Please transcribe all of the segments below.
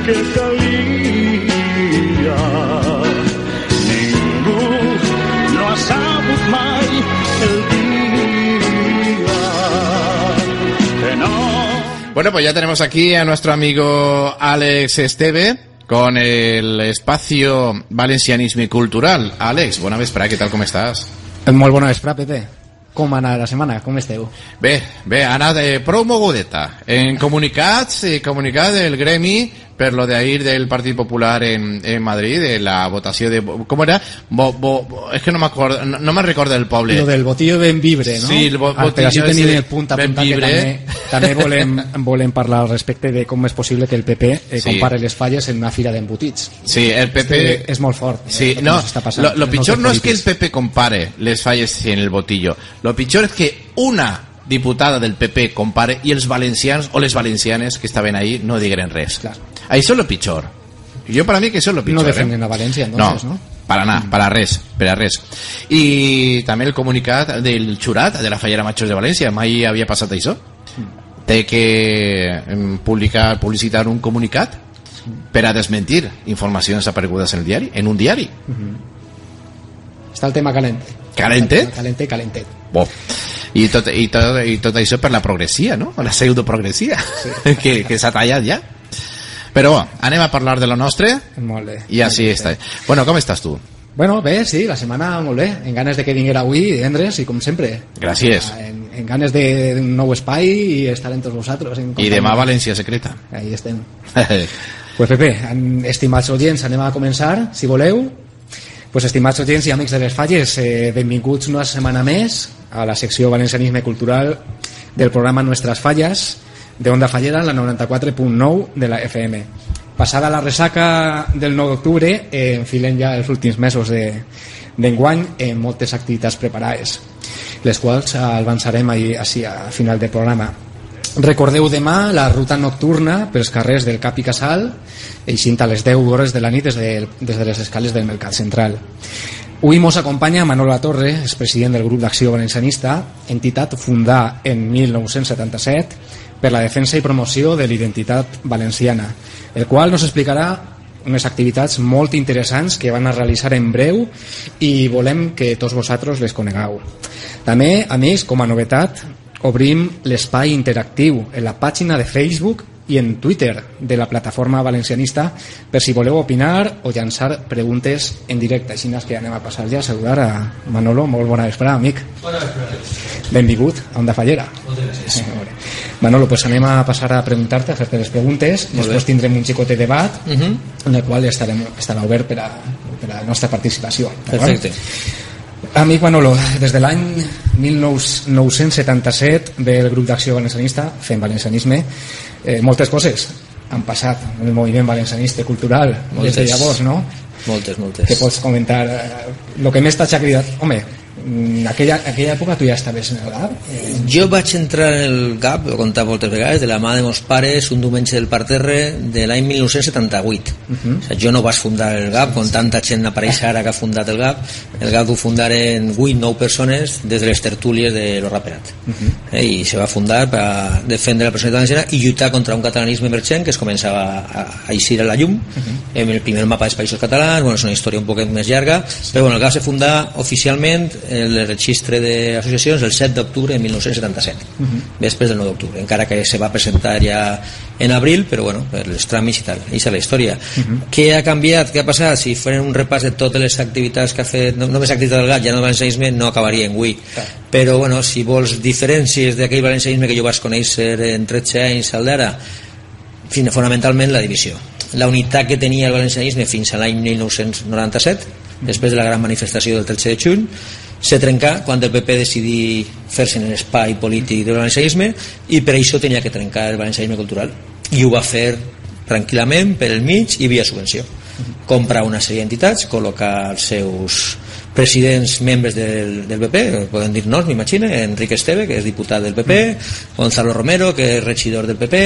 que calia. Ningú no ha sabut mai el dia que no. Bueno, pues ya tenemos aquí a nuestro amigo Alex Esteve con el Espacio Valencianismo y Cultural. Alex, bona vesprada, ¿qué tal, com estàs? Molt bona vesprada, Pepe. Com ha anat la setmana? Com esteu? Bé, ha anat prou mogudeta. En comunicats, comunicat del gremi per lo de ahir del Partit Popular en Madrid, de la votació de... Com era? És que no me'n recordo del poble. Lo del botillo ben vibre, no? Sí, el botillo ben vibre. També volem parlar al respecte de com és possible que el PP compare les falles en una fira d'embotits. Sí, el PP... És molt fort. Sí, no, lo pitjor no és que el PP compare les falles en el botillo. Lo pitjor és que una diputada del PP compare i els valencians o les valencianes que estaven ahí no diguen res. Això és lo pitjor. Jo per a mi que això és lo pitjor. No defenden a València, entonces, no? Para nada, para res, para res. I també el comunicat del jurat de la Fallera Machos de València. Mai havia passat això. Té que publicitar un comunicat per a desmentir informacions aparegudes en el diari, en un diari. Està el tema calent. Calentet? Calentet, calentet. I tot això per la progressia, no? La pseudoprogressia, que s'ha tallat ja. Però anem a parlar de lo nostre i així està. Bueno, com estàs tu? Bueno, bé, sí, la setmana molt bé. En ganes de que vinguera avui, divendres, i com sempre. Gràcies. En ganes d'un nou espai i estar entre vosaltres. I demà València Secreta. Ahí estem. Pues Pepe, estimats oients, anem a començar, si voleu. Pues estimats oients i amics de les falles, benvinguts una setmana més a la secció Valencianisme Cultural del programa Nuestras Fallas de Ondafallera, la 94.9 de la FM. Passada la ressaca del 9 d'octubre, enfilem ja els últims mesos d'enguany en moltes activitats preparades, les quals avançarem així a final del programa. Recordeu demà la ruta nocturna pels carrers del Cap i Casal, eixint a les 10 hores de la nit des de les escales del Mercat Central. Avui ens acompanya Manolo Latorre, expresident del Grup d'Acció Valencianista, entitat fundada en 1977 per la defensa i promoció de l'identitat valenciana, el qual ens explicarà unes activitats molt interessants que van a realitzar en breu i volem que tots vosaltres les conegueu. També, amics, com a novetat, obrim l'espai interactiu en la pàgina de Facebook i en Twitter de la plataforma valencianista per si voleu opinar o llançar preguntes en directe. Així és que anem a passar ja a saludar a Manolo. Molt bona vesprada, amic. Bona vesprada. Benvingut a Ondafallera. Moltes gràcies. Manolo, doncs anem a passar a preguntar-te, a fer-te les preguntes. Després tindrem un xicot de debat en el qual estarà obert per a la nostra participació. Perfecte. Amic Manolo, des de l'any 1977 ve el Grup d'Acció Valencianista fent valencianisme. Moltes coses han passat en el moviment valencianista cultural des de llavors, no? Moltes, moltes. Què pots comentar? El que més t'ha cridat... Home, en aquella època tu ja estaves en el GAP? Jo vaig entrar en el GAP, ho he contat moltes vegades, de la mà de meus pares, un diumenge del parterre de l'any 1978. Jo no vaig fundar el GAP, com tanta gent apareix ara que ha fundat el GAP. El GAP ho fundaren 8-9 persones des de les tertúlies de l'Orraperat. I se va fundar per defendre la personalitat valenciana i lluitar contra un catalanisme emergent que es començava a eixir a la llum en el primer mapa dels països catalans. Bueno, és una història un poquet més llarga, però el GAP se fundà oficialment el registre d'associacions el 7 d'octubre de 1977, després del 9 d'octubre, encara que se va presentar ja en abril, però bueno, els tràmits i tal, i és la història. Què ha canviat, què ha passat? Si farem un repàs de totes les activitats que ha fet, només activitat del GAP, ja no el valencianisme, no acabaria en 8, però bueno, si vols diferències d'aquell valencianisme que jo vaig conèixer en 13 anys al d'ara, fonamentalment la divisió, la unitat que tenia el valencianisme fins a l'any 1997, després de la gran manifestació del 13 de juny, se trencar quan el PP decidí fer-se en l'espai polític del valencianisme i per això tenia que trencar el valencianisme cultural i ho va fer tranquil·lament pel mig i via subvenció, comprar una sèrie d'entitats, col·locar els seus presidents membres del PP, podem dir-nos, m'imagino, Enric Esteve, que és diputat del PP, Gonzalo Romero, que és regidor del PP,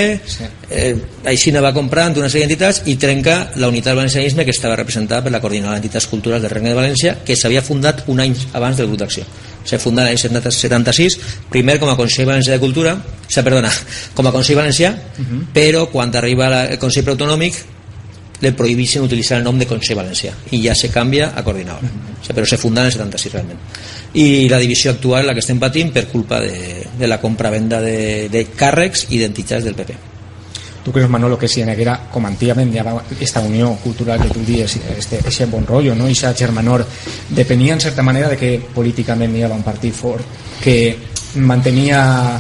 així va comprant una sèrie d'entitats i trenca la unitat del valencianisme que estava representada per la Coordinadora d'Entitats Culturals del Regne de València, que s'havia fundat un any abans del Grup d'Acció. Se funda l'any 76, primer com a Consell Valencià de Cultura, perdona, com a Consell Valencià, però quan arriba el Consell Preautonòmic le prohibiesen utilizar el nombre de Consell Valencià, y ya se cambia a Coordinadora. O sea, pero se funda en el 76 realmente. I la divisió actual, la que estem patint per culpa de la compra-venda de càrrecs i d'entitats del PP. Tu creus, Manolo, que si en haguera, com antigament hi havia aquesta unió cultural que tu dius, aquest bon rotllo, no? I aquest germanor, depenia en certa manera de que políticament hi havia un partit fort que mantenia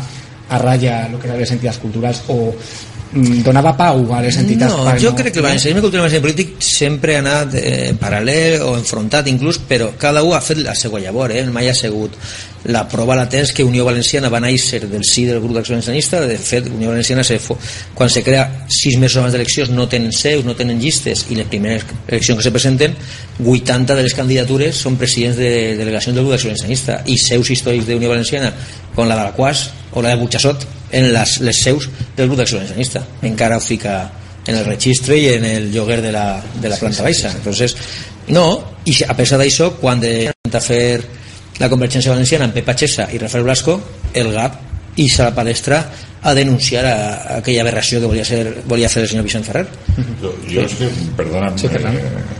a ratlla el que eren les entitats culturals o donava pau a les entitats? No, jo crec que el valencianisme cultural i el valencianisme polític sempre ha anat paral·lel o enfrontat inclús, però cada un ha fet la seva llavor, mai ha sigut la prova la tens que Unió Valenciana va néixer del sí del grup d'acció valencianista. De fet, Unió Valenciana quan se crea 6 mesos abans d'eleccions no tenen seus, no tenen llistes, i les primeres eleccions que se presenten 80 de les candidatures són presidents de delegacions del grup d'acció valencianista, i seus històrics d'Unió Valenciana com la de la Quas o la de Butxassot en les seus del grup d'acció valencianista, encara ho fica en el registre i en el lloguer de la planta baixa. Entonces, no, i a pesar d'això, quan de fer la Convergència Valenciana amb Pepa Chesa i Rafael Blasco, el GAP i la palestra a denunciar aquella aberració que volia fer el senyor Vicent Ferrer. Jo és que, perdona'm...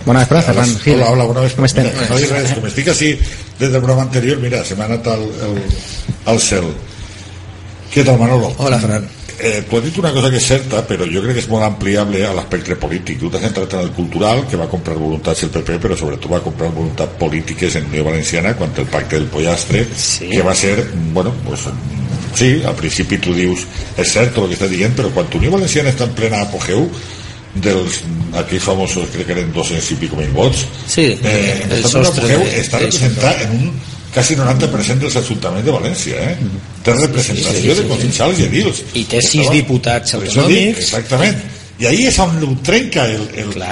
Bona vesprada, Ferran. Hola, bona vesprada. No dic res, com estic així des del programa anterior, mira, se m'ha anat al cel. Què tal, Manolo? Hola, Ferran. Tu has dit una cosa que és certa, però jo crec que és molt ampliable a l'espectre polític. Tu t'has centrat en el cultural, que va comprar voluntats el PP, però sobretot va comprar voluntats polítiques en Unió Valenciana quan el pacte del pollastre, que va ser, bueno, doncs... Sí, al principi tu dius, és cert el que estàs dient, però quan Unió Valenciana està en plena apogeu dels aquells famosos, crec que eren 200 i pico mil vots, està representat en un quasi 90% dels ajuntaments de València, té representació de concejals i edils i té 6 diputats autonòmics. Exactament, i ahí és on ho trenca,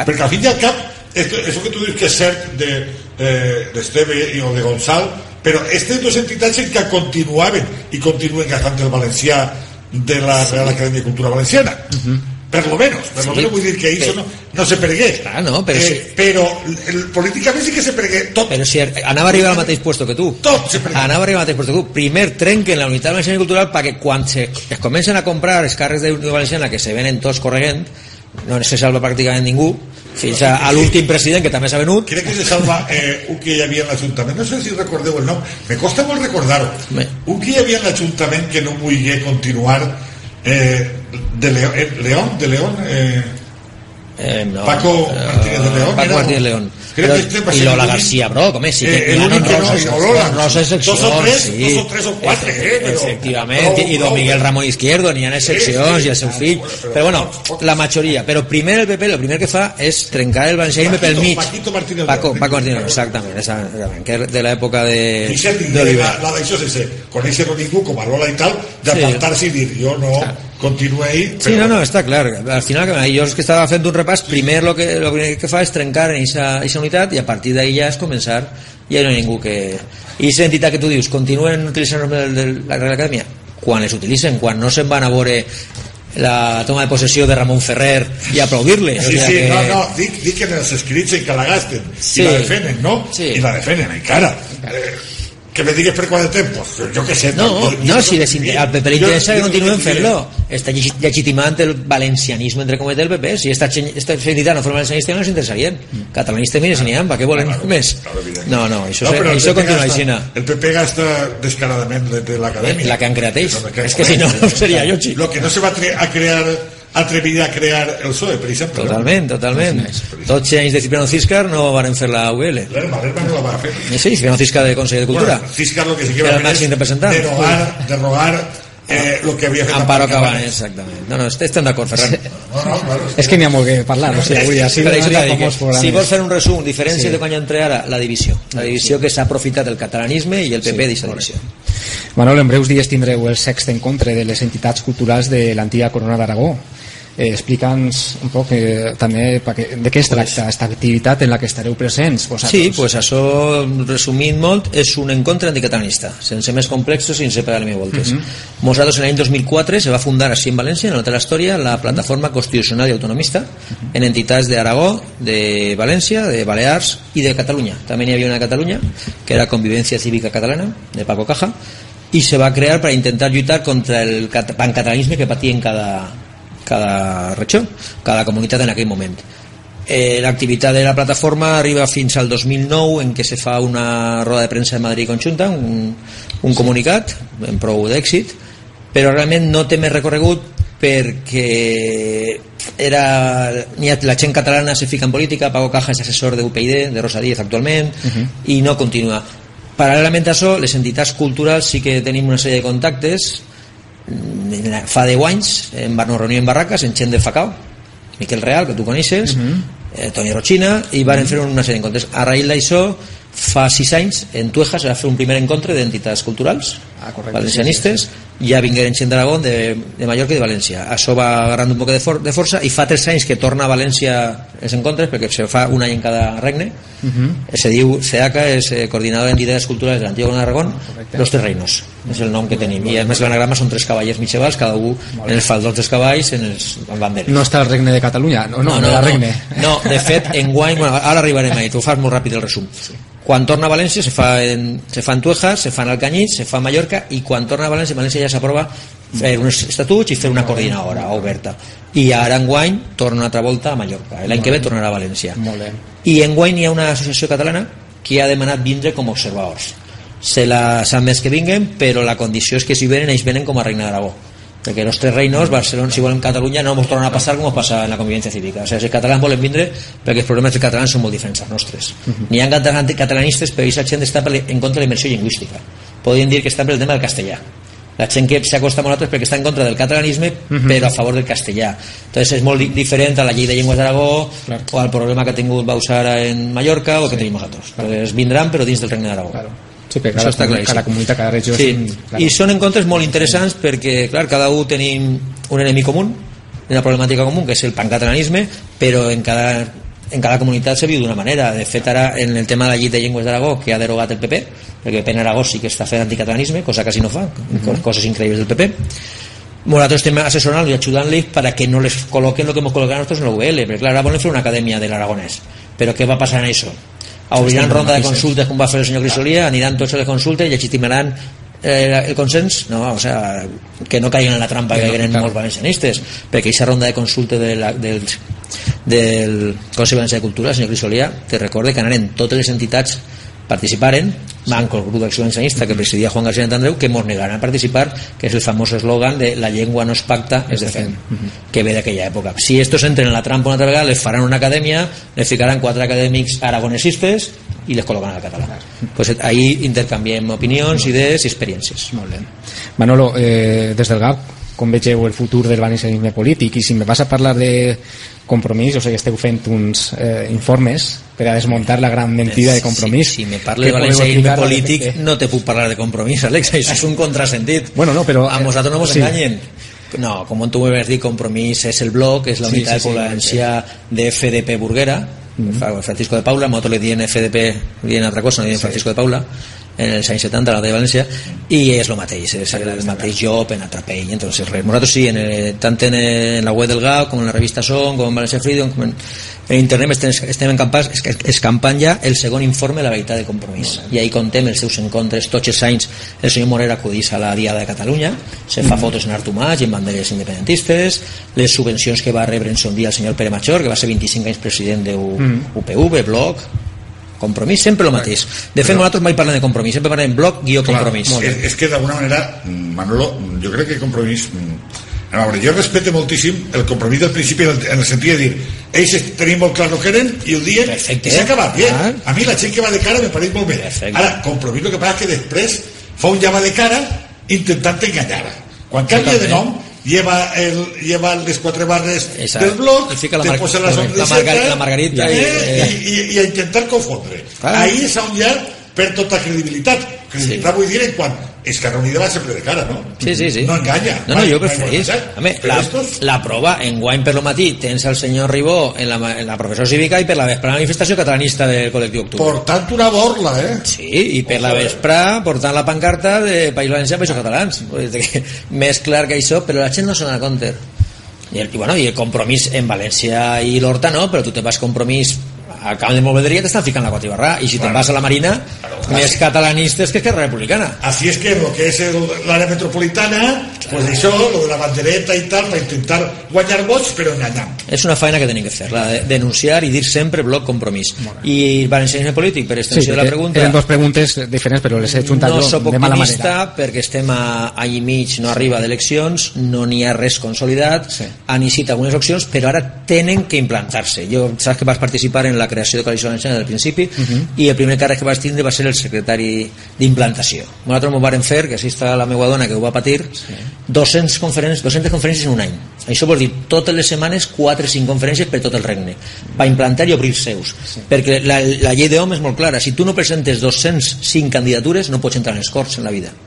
perquè al fin i al cap això que tu dius que és cert d'Esteve o de Gonzalo, però aquestes dues entitats que continuaven i continuen gastant el valencià de la Real Acadèmia de Cultura Valenciana, per lo menos vull dir que això no se pergué, però políticament sí que se pergué tot. Però si anava a arribar al mateix puesto que tu, primer trenquen la unitat valenciana cultural perquè quan es comencen a comprar els càrrecs de Unió Valenciana que se venen tots corregent, no se salva pràcticament ningú fins a l'últim president que també s'ha venut. Crec que se salva un que hi havia en l'Ajuntament, no sé si recordeu el nom, me costa molt recordar-ho, un que hi havia en l'Ajuntament que no volia continuar, de León, Paco Martínez de León i Lola García Broc, home, sí que dos o tres o quatre efectivament, i Don Miguel Ramón Izquierdo n'hi ha les seccions i el seu fill, però bueno, la majoria. Però primer el PP el primer que fa és trencar el valencianisme pel mig. Paco Martínez, exactament, que és de l'època d'Oliver. La d'això és conèixer ningú com a Lola i tal, d'apartar-se i dir jo no continua ahí. Sí, no, està clar. Al final, jo és que estava fent un repàs, primer el que fa és trencar en aquesta unitat i a partir d'ahí ja és començar, ja no hi ha ningú que... I aquesta entitat que tu dius, continuen utilitzant el nom de la Real Acadèmia? Quan les utilitzen, quan no se'n van a veure la toma de possessió de Ramon Ferrer i aplaudir-li. Sí, no, dic que els escrits que la gasten i la defenen, no? I la defenen encara. Que me digues per quant de temps, jo què sé. No, si al PP li interessa que continuen fent-lo, està legitimant el valencianisme entre cometes del PP. Si aquesta entitat no fos valencianista no ens interessarien, catalanistes mira si n'hi ha, què volen més? No, això continua així. El PP gasta descaradament de l'acadèmia, la que han creat ells, és que si no seria llotxi. El que no se va a crear, atrevida a crear el PSOE, per exemple. Totalment. Tots els anys de Cipriano Ciscar no van fer la UL. L'Herman no la va fer. Sí, Cipriano Ciscar de Consell de Cultura. Ciscar el que sí que va fer és derogar el que havia fet Amparo Cabanes, exactament. No, estem d'acord, Ferran. És que n'hi ha molt que parlar. Si vols fer un resum, diferència de quan hi entra ara, la divisió. La divisió que s'ha aprofitat del catalanisme i el PP d'aquesta divisió. Manolo, en breus dies tindreu el sext encontre de les entitats culturals de l'antiga Corona d'Aragó. Explica'ns un poc també de què es tracta aquesta activitat en la que estareu presents. Sí, doncs això, resumint molt, és un encontre anticatalanista, sense més complexos, sense parar-li més voltes. Nosaltres en l'any 2004 se va fundar així en València, en l'altra història, la plataforma constitucional i autonomista en entitats d'Aragó, de València, de Balears i de Catalunya. També n'hi havia una de Catalunya, que era Convivència Cívica Catalana, de Paco Caja, i se va crear per intentar lluitar contra el pancatalanisme que patia en cada regió, cada comunitat en aquell moment. L'activitat de la plataforma arriba fins al 2009, en què se fa una roda de premsa de Madrid conjunta, un comunicat amb prou d'èxit, però realment no té més recorregut perquè la gent catalana se fica en política. Paco Caja és assessor de UPyD, de Rosa Díez actualment, i no continua. Paral·lelament a això, les entitats culturals sí que tenim una sèrie de contactes. Fa 10 anys nos reunim en barraques, en gent del Facao, Miquel Real, que tu coneixes, Toni Rochina, i van fer una sèrie d'encontres. A raïl d'això, fa 6 anys en Tuejas es va fer un primer encontre d'entitats culturals valencianistes, ja vingueren gent d'Aragó, de Mallorca i de València. Això va agarrant un poc de força, i fa 3 anys que torna a València els encontres, perquè se fa un any en cada regne. Se diu CEACA, és Coordinadora de Entidades Culturals de l'Antiga Corona d'Aragó, Los Tres Reinos és el nom que tenim, i a més l'anagrama són 3 cavallers medievals, cada un en els faldons dels cavalls, en banderes. No està el regne de Catalunya? No, de fet enguany, ara arribarem a ell, ho fas molt ràpid el resum. Quan torna a València se fa en Tuejas, se fa en Alcanyís, se fa a Mallorca, i quan torna a València, ja s'aprova fer uns estatuts i fer una coordinadora oberta. I ara enguany torna una altra volta a Mallorca, l'any que ve tornarà a València. I enguany hi ha una associació catalana que ha demanat vindre com a observadors. S'han més que vinguen, però la condició és que si venen, ells venen com a Regne d'Aragó, perquè Los Tres Reinos, Barcelona, si volen Catalunya, no ens tornen a passar com es passa en la convivència cívica. O sigui, els catalans volen vindre perquè els problemes dels catalans són molt diferents als nostres. N'hi ha catalanistes, però aquesta gent està en contra de la immersió lingüística. Podríem dir que està pel tema del castellà. La gent que s'acosta a nosaltres perquè està en contra del catalanisme, però a favor del castellà. Entonces és molt diferent a la llei de llengües d'Aragó o al problema que ha tingut Bausara en Mallorca o que tenim nosaltres. Vindran, però dins del Regne d'Aragó. Sí, que cada comunitat, cada regió... I són encontres molt interessants perquè, clar, cada un tenim un enemic comú, una problemàtica comú, que és el pancatalanisme, però en cada comunitat se viu d'una manera. De fet, ara, en el tema de la llei de llengües d'Aragó, que ha derogat el PP, perquè el PP en Aragó sí que està fent anticatalanisme, cosa que si no fa, coses increïbles del PP. Nosaltres estem assessorant-los i ajudant-los perquè no les col·loquen el que ens col·loquen nosaltres en l'UBL, perquè, clar, ara volen fer una acadèmia de l'aragonès, però què va passar en això? Obriran ronda de consultes com va fer el senyor Crisolia, aniran tots a les consultes i legitimaran el consens, que no caiguen en la trampa que caiguen molts valencianistes, perquè aquesta ronda de consultes del Consell Valencià de Cultura, el senyor Crisolia, te recorde que anaren totes les entitats, participaren, manco el Grup de Acció Valencianista que presidia Juan García Andreu, que mos negaran a participar, que és el famós eslògan de la llengua no es pacta, és de fet, que ve d'aquella època. Si estos entren en la trampa una altra vegada, les faran una acadèmia, les ficaran 4 acadèmics aragonesistes i les col·locaran al català. Ahí intercanviem opinions, idees i experiències. Manolo, des del GAP, com vegeu el futur del valencianisme polític? I si me vas a parlar de Compromís, o sigui, esteu fent uns informes per a desmuntar la gran mentida de Compromís. Si me parles de valencianisme polític no te puc parlar de Compromís, Alex, això és un contrasentit. A nosaltres no ens enganyen. No, com tu m'has dit, Compromís és el bloc, és la unitat de valencià de FDP Burguera, Francisco de Paula, nosaltres li diem FDP, li diem altra cosa, no li diem Francisco de Paula, en els anys 70 a la de València, i és el mateix, és el mateix job en Atrapell. Nosaltres sí, tant en la web del GAO com en la revista Son, com en València Freedom, com en internet, estem escampant ja el segon informe de la veritat de Compromís, i ahí contem els seus encontres. Tots els anys el senyor Morera acudís a la Diada de Catalunya, se fa fotos en Artumàs i en banderes independentistes, les subvencions que va rebre en son dia el senyor Pere Major, que va ser 25 anys president d'UPV, Bloc, Compromís, sempre el mateix. De fet, nosaltres mai parlem de Compromís, sempre parlem bloc guió Compromís. És que d'alguna manera, Manolo, jo crec que Compromís... A veure, jo respecte moltíssim el Compromís del principi, en el sentit de dir, ells tenim molt clar el que eren i ho diem i s'ha acabat. A mi la gent que va de cara me pareix molt bé. Ara, Compromís, el que passa és que després fa un llama de cara intentant enganyar-la. Quan canvia de nom, lleva les 4 barres del bloc, te posa la sonriseta i a intentar confondre. Ahí és on hi ha per tota credibilitat. Credibilitat vull dir en quan Esquerra Unida va sempre de cara, no? No enganya. La prova, enguany per el matí tens el senyor Ribó en la professora cívica i per la vespre la manifestació catalanista del col·lectiu Octubre. Portant una borla, eh? Sí, i per la vespre portant la pancarta de País Valencià i Països Catalans. Més clar que això, però la gent no s'adona compte. I el Compromís en València i l'Horta no, però tu te vas Compromís al camp de Movedria, t'estan ficant la Cotibarrà, i si te'n vas a la Marina, més catalanistes que Esquerra Republicana. Así es que lo que es l'àrea metropolitana, pues això, lo de la bandereta i tal, per intentar guanyar vots, però enganyant. és una feina que tenim que fer, la de denunciar i dir sempre bloc Compromís i valencianisme polític, per extensió de la pregunta. Eren dues preguntes diferents però les he juntat jo de mala manera. No soc optimista perquè estem a any i mig, no arriba d'eleccions, no n'hi ha res consolidat, han iniciat algunes opcions però ara tenen que implantar-se. Jo saps que vas participar en la creació de Coalició Valenciana al principi i el primer càrrec que vas tindre va ser el secretari d'implantació. Nosaltres ho vam fer, que així està la meva dona que ho va patir, 200 conferències en un any. Això vol dir totes les setmanes 4 o 5 conferències per tot el regne, va implantar i obrir seus, perquè la llei d'OM és molt clara, si tu no presentes 205 candidatures no pots entrar en les Corts en la vida per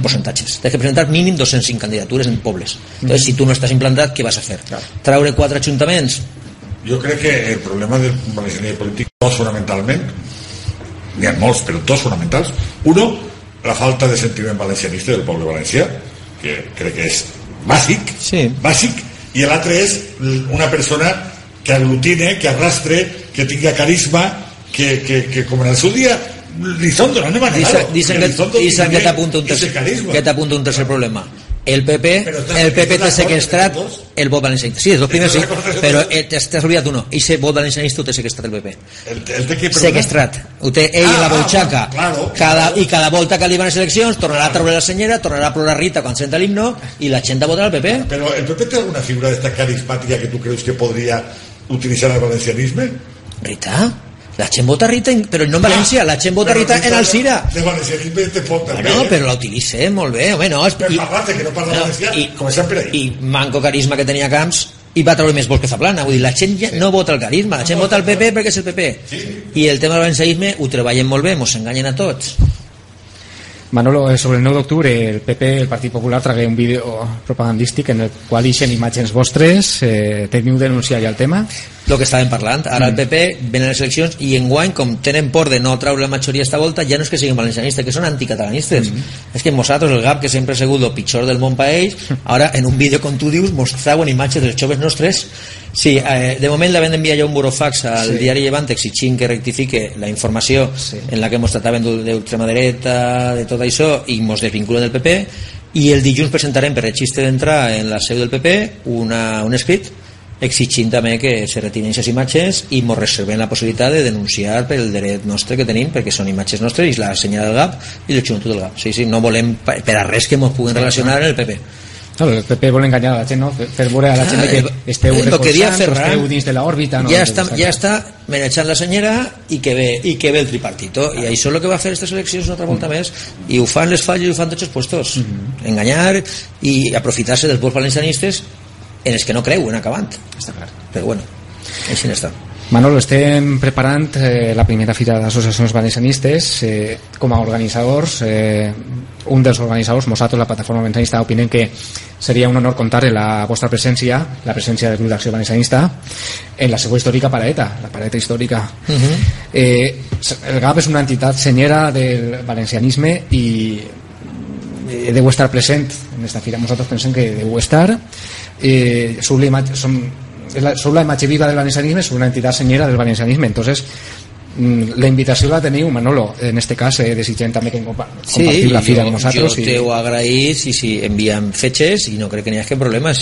percentatges, has de presentar mínim 205 candidatures en pobles, llavors si tu no estàs implantat què vas a fer? Traure 4 ajuntaments? Jo crec que el problema del valencianisme polític, dos fonamentalment, n'hi ha molts però dos fonamentals, uno, la falta de sentiment valencianista del poble valencià, que crec que és bàsic, i l'altre és una persona que aglutine, que arrastre, que tingui carisma, que com en el seu dia Lizondo, no m'ha negat, dicen que t'apunta un tercer problema, el PP t'ha sequestrat el vot valencianista, sí, els dos primers sí, però t'has oblidat un no, aquest vot valencianista ho té sequestrat el PP, sequestrat, ho té ell a la butxaca i cada volta que arriben les eleccions tornarà a treure la senyera, tornarà a plorar Rita quan senta l'himno i la gent votarà al PP. Però el PP té alguna figura d'esta carismàtica que tu creus que podria utilitzar el valencianisme? Rita? La gent vota Rita, però no en València, la gent vota Rita en Alcira. De valencianisme te pot també. No, però la utilitza molt bé, home, no. Per parlar-te, que no parla valencià, com sempre. I manco carisma que tenia Camps i va treure més vols que Zaplana. Vull dir, la gent no vota el carisma, la gent vota el PP perquè és el PP. I el tema del valencianisme ho treballem molt bé, mos enganyen a tots. Manolo, sobre el 9 d'octubre el PP, el Partit Popular, tragué un vídeo propagandístic en el qual ixen imatges vostres, teniu denunciar ja el tema? El que estàvem parlant, ara el PP ven a les eleccions i enguany, com tenen por de no treure la majoria esta volta, ja no és que siguin valencianistes, que són anticatalanistes, és que nosaltres, el GAP, que sempre ha sigut el pitjor del món per ells, ara en un vídeo, com tu dius, mostraven imatges dels joves nostres. Sí, de moment la vam enviar ja un burofax al diari Llevant exigint que rectifique la informació en la que mos trataven d'ultramadereta, de tot això, i mos desvinculen del PP, i el dilluns presentarem per registre d'entrar en la seu del PP un escrit exigint també que se retirin aquestes imatges i ens reservem la possibilitat de denunciar pel dret nostre que tenim, perquè són imatges nostres i la senyal del GAP i la joventut del GAP. Sí, no volem per a res que ens puguin relacionar amb el PP. El PP vol enganyar a la gent, no? Fer veure a la gent que esteu reforçant, que esteu dins de l'òrbita. Ja està menejant la senyera i que ve el tripartito. I això és el que va fer aquestes eleccions una altra volta més. I ho fan les falles i ho fan tots els puestos. Enganyar i aprofitar-se dels vots valencianistes en els que no creuen acabant, però bueno, així n'està. Manolo, estem preparant la primera fira d'associacions valencianistes com a organitzadors. Un dels organitzadors, nosaltres, la plataforma valencianista, opinem que seria un honor comptar la vostra presència, la presència del Grup d'Acció Valencianista en la seva històrica paradeta, la paradeta històrica. El GAP és una entitat senyera del valencianisme i deu estar present en esta fira, nosaltres pensem que deu estar. Sou la imatge viva del valencianisme, sou una entitat senyera del valencianisme, entonces la invitació la teniu, Manolo, en este cas desitgem també que compartiu la fira amb nosaltres. Jo t'ho agraït si enviem fetges i no crec que n'hi hagi problema.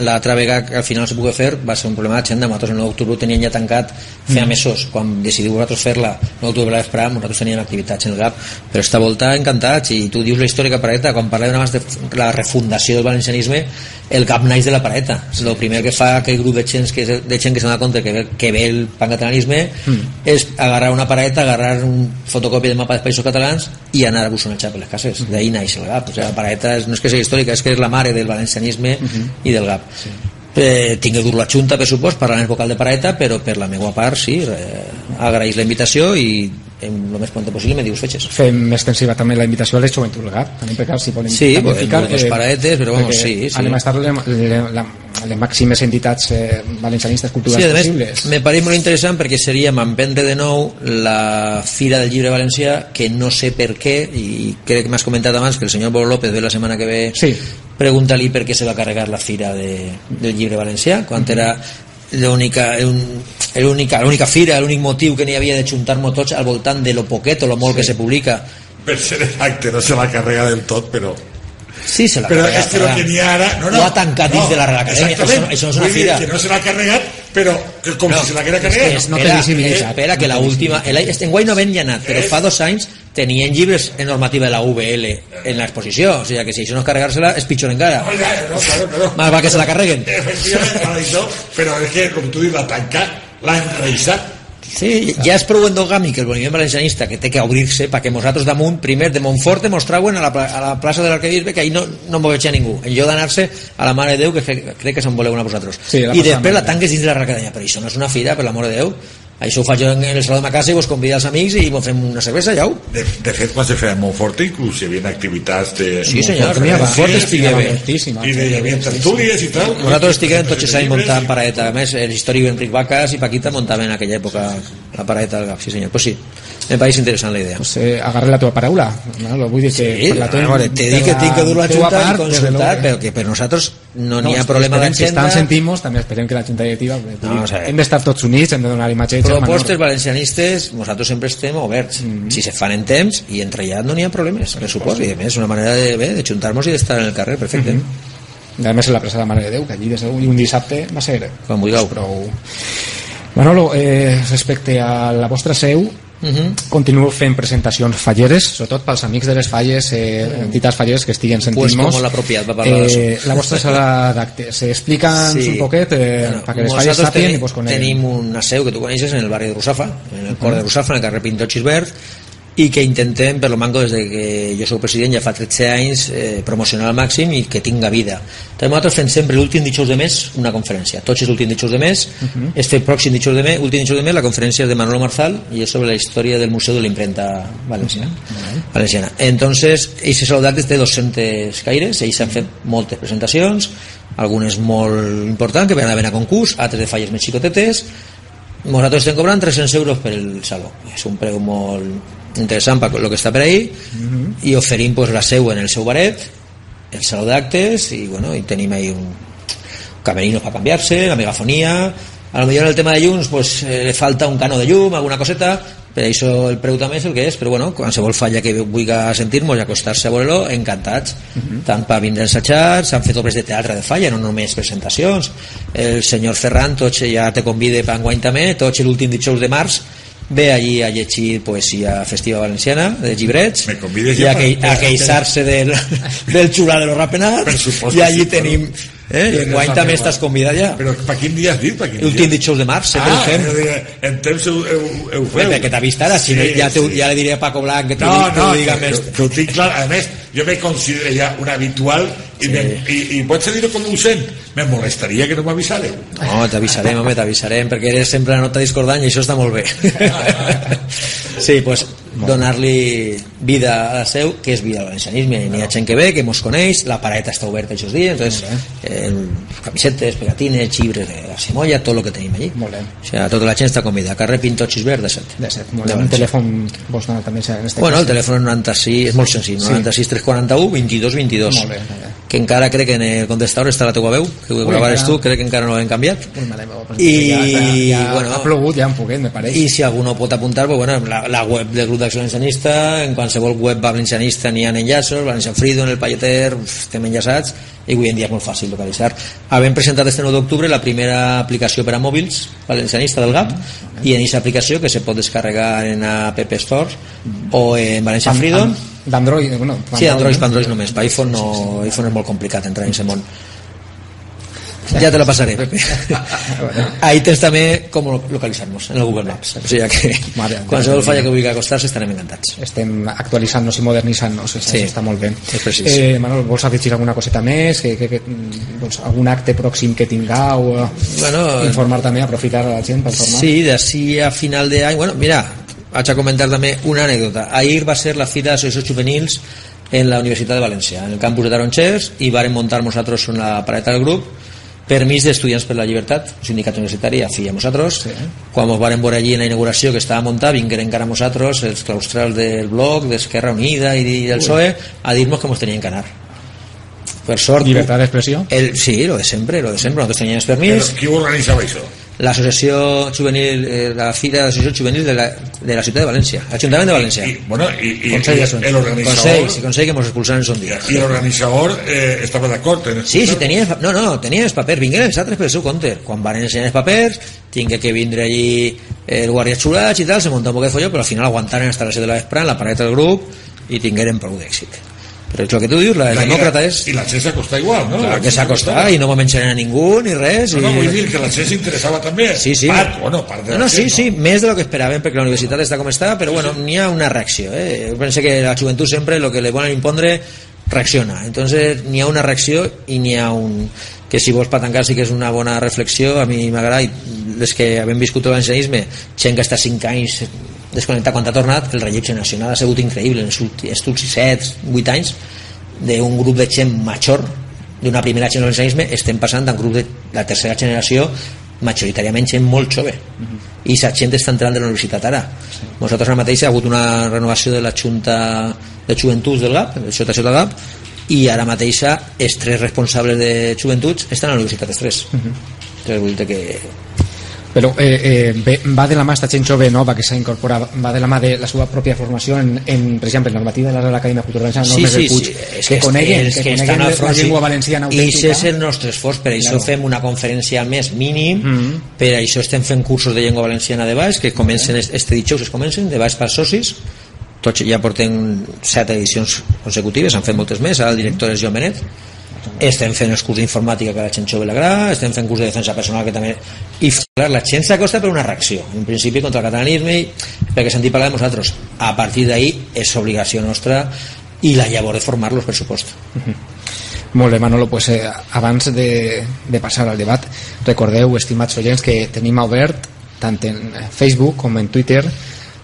L'altra vegada que al final no se pugui fer va ser un problema d'agenda, nosaltres el 9 d'octubre ho teníem ja tancat feia mesos, quan decidiu vosaltres fer-la el 9 d'octubre a l'espera, nosaltres teníem activitats en el GAP, però esta volta encantats. I tu dius la història pareta, quan parlàvem abans de la refundació del valencianisme, el GAP naix de la pareta, el primer que fa aquell grup de gent que s'adona compte que ve el pancatalanisme és agarrar una pareta, agarrar un fotocòpia de mapa dels països catalans i anar a bussonatjar per les cases, d'ahí naix el GAP. La pareta no és que sigui històrica, és que és la mare del valencianisme i del GAP. Tinc que dur la junta, per supost, parlant el vocal de pareta, però per la meva part sí, agraeix la invitació i el més pronta possible me dius fetges. Fem extensiva també la invitació a les joventut del GAP, també per cas si podem identificar les paraetes, però vamos, sí, anem a estar les màximes entitats valencianistes culturals possibles. Me pareix molt interessant perquè seria emprendre de nou la Fira del Llibre Valencià, que no sé per què, i crec que m'has comentat abans que el senyor Bolo López ve la setmana que ve, pregunta-li per què se va carregar la Fira del Llibre Valencià quan era l'única fira, l'únic motiu que n'hi havia de juntar-nos tots al voltant de lo poquet o lo molt que se publica. Per ser exacte, no se va carregar del tot, però Sí, se l'ha carregat. Però és que el que n'hi ha ara... Ho ha tancat dins de la Real Acadèmia. Això no és una fira. Vull dir que no se l'ha carregat, però com si se l'haguera carregat. No té visibilitat. Espera, que l'última... Enguany no havien anat, però fa 2 anys tenien llibres en normativa de la UBL en l'exposició. O sigui que si això no és carregar-se-la és pitjor encara. Més va que se la carreguen. Però és que, com tu dius, l'ha tancat, l'ha enreixat. Sí, ja és prou endogàmic el moviment valencianista que té que obrir-se perquè nosaltres damunt, primer de Montfort demostraven a la plaça de l'arquebisbe que ahir no moveixia ningú, en lloc d'anar-se a la Mare de Déu, que crec que se'n voleu una a vosaltres, i després la tanques dins de la Real Acadèmia. Però això no és una fira, per l'amor de Déu. Això ho faig jo en el saló de ma casa i vos convido als amics i fem una cervesa, ja ho. De fet, quan se feia a Montfort, inclús hi havia activitats de... Sí, senyor, Montfort estigué bé. I hi havia tertúlies i tal. Nosaltres estiguem tots els anys muntant paradeta. A més, l'històric Enric Vacas i Paquita muntaven en aquella època la paradeta del GAP. Sí, senyor, doncs sí, em pareix interessant la idea. Doncs agarré la teva paraula. Vull dir que... Te dic que tinc que dur la Junta i consultar, però que per nosaltres no n'hi ha problema d'agenda. Si estan sentimos, també esperem que la Junta Directiva... Hem d'estar tots units, hem de donar imatge. Propostes valencianistes, nosaltres sempre estem oberts, si se fan en temps i entre allà no n'hi ha problemes, per supost, i a més és una manera de juntar-nos i d'estar en el carrer, perfecte. A més, la plaça de la Mare de Déu, que allí un dissabte va ser com vulgueu. Manolo, respecte a la vostra seu, continuo fent presentacions falleres, sobretot pels amics de les falles, entitats falleres que estiguen sentint-nos. La vostra sala d'actes, explica'ns un poquet perquè les falles sàpien. Tenim una seu que tu coneixes en el barri de Russafa, en el cor de Russafa, en el carrer Pintó Xisbert, i que intentem, per lo manco, des que jo soc president ja fa 13 anys, promocionar al màxim i que tinga vida. Nosaltres fem sempre l'últim dijous de mes una conferència, tots els últims dijous de mes és fer pròxim dijous de mes, l'últim dijous de mes la conferència és de Manolo Marzal i és sobre la història del Museu de la Imprenta Valenciana. Entonces, aquest saló d'actes té 200 caires, ells han fet moltes presentacions, algunes molt importants que anaven a concurs, altres de falles més xicotetes. Nosaltres estem cobrant 300 euros per el saló, és un preu molt interessant per el que està per ahí, i oferim la seu en el seu baret, el saló d'actes, i tenim ahí un camerino per canviar-se, la megafonia. A lo millor en el tema de llums li falta un canó de llum, alguna coseta, per això el preu també és el que és, però qualsevol falla que vulgui sentir-nos i acostar-se a veure-lo, encantats, tant per vindre a assajar. S'han fet obres de teatre de falla, no només presentacions. El senyor Ferran, ja te convida per enguany també, tots l'últim dijous de març ve allí a llegir poesia festiva valenciana de llibrets i a queixar-se del xulà de los rapenats, i allí tenim enguany també estàs convidat ja. Però per quin dia has dit? L'últim dijous de març sempre ho fem. En temps ho feu. Que t'ha vist ara, si no ja li diré a Paco Blanc que t'ho diga més. Que ho tinc clar, a més jo me considero ja un habitual i pots dir-ho com ho sent. Me molestaria que no m'avisareu. No, t'avisarem, home, t'avisarem, perquè eres sempre la nota discordant i això està molt bé. Sí, doncs donar-li vida a la seu, que és vida al valencianisme. Hi ha gent que ve, que mos coneix, la paradeta està oberta aquests dies, camisetes, pegatines, llibres de la semolla, tot el que tenim allí. Tota la gent està convidada. Carrer Pintó Xisbert, de 7. Un telèfon vols donar també? Bueno, el telèfon 96, és molt senzill, 96 341 22 22. Que encara crec que en el contestador està la teua veu, que ho gravares tu, crec que encara no l'hem canviat. Ha plogut ja un poquet, me pareix. I si algú no pot apuntar, la web del Grup d'Acció Valencianista, en qualsevol web valencianista n'hi ha enllaços, Valencian Freedom, el Palleter, estem enllaçats, i avui en dia és molt fàcil localitzar. Havem presentat este 9 d'octubre la primera aplicació per a mòbils valencianista del GAP, i en aquesta aplicació que se pot descarregar en App Store o en Valencian Freedom. D'Android? Sí, d'Android només, per iPhone és molt complicat entrar en aquest món. Ja te la passaré, Pepe. Ahí tens també com localitzar-nos en el Google Maps. O sigui que qualsevol falla que vulgui acostar-se estarem encantats. Estem actualitzant-nos i modernitzant-nos. Està molt bé. Manolo, vols afegir alguna coseta més? Algun acte pròxim que tingueu? Informar també, aprofitar a la gent per informar. Sí, d'ací a final d'any... Mira, haig de comentar també una anècdota. Ahir va ser la fira d'associacions juvenils en la Universitat de València, en el campus de Tarongers, i vàrem muntar nosaltres una paradeta del grup, Permís d'Estudiants per la Llibertat, sindicat universitari, afí a nosaltres. Quan ens vam veure allí en la inauguració que estava muntada, vingueren encara nosaltres, els claustrals del bloc, d'Esquerra Unida i del PSOE, a dir-nos que ens tenien que anar. Per sort... Llibertat d'expressió? Sí, lo de sempre, nosaltres teníem els permís. Qui organitzava això? l'associació juvenil, la fira d'associació juvenil de la ciutat de València, l'Ajuntament de València. Consell que ens expulsaran son dia. I l'organitzador estava d'acord? Sí, tenien els papers, vingueren els altres per el seu compte. Quan van ensenyar els papers, tingué que vindre allí el guàrdia xulats i tal, se munta un poquet folló, però al final aguantaren hasta les 7 de la vesprada en la paret del grup i tingueren prou d'èxit. Però és el que tu dius, la demòcrata és... I l'accés s'acostà igual, no? Clar que s'acostà, i no va mencionar a ningú, ni res... No, vull dir que l'accés s'interessava també. Sí, sí. Sí, més del que esperàvem, perquè la universitat està com està, però bueno, n'hi ha una reacció. Jo penso que la joventut sempre, el que li volen impondre, reacciona. Entonces, n'hi ha una reacció i n'hi ha un... que si vols patancar sí que és una bona reflexió, a mi m'agrada, i les que havem viscut el valencianisme, gent que està 5 anys desconnectat quan t'ha tornat, el rellotge nacional ha sigut increïble en els últims 7-8 anys, d'un grup de gent major, d'una primera gent del valencianisme, estem passant d'un grup de la tercera generació, majoritàriament gent molt jove, i la gent està entrant de la universitat ara. Nosaltres ara mateix hi ha hagut una renovació de la Junta de Joventut del GAP, i ara mateix els tres responsables de joventuts estan a la universitat els tres. Entonces vull dir que... Però va de la mà aquesta gent jove nova que s'ha incorporat, va de la mà de la seva pròpia formació en, per exemple, en normativa de l'Acadèmia Cultural de Normes del Puig, que coneguen la llengua valenciana autèntica. I això és el nostre esforç, per això fem una conferència al mes mínim, per això estem fent cursos de llengua valenciana de baix, que comencen, este dijous es comencen, de baix per socis, tots ja portem 7 edicions consecutives, han fet moltes més, ara el director és Joan Benet, estem fent els curs d'informàtica que la gent jove l'agrada, estem fent curs de defensa personal que també... I clar, la gent s'acosta per una reacció, en principi contra el catalanisme, perquè sentim parlar de nosaltres. A partir d'ahí és obligació nostra i la llavor de formar-los, per supost. Molt bé, Manolo, abans de passar al debat, recordeu, estimats oients, que tenim obert tant en Facebook com en Twitter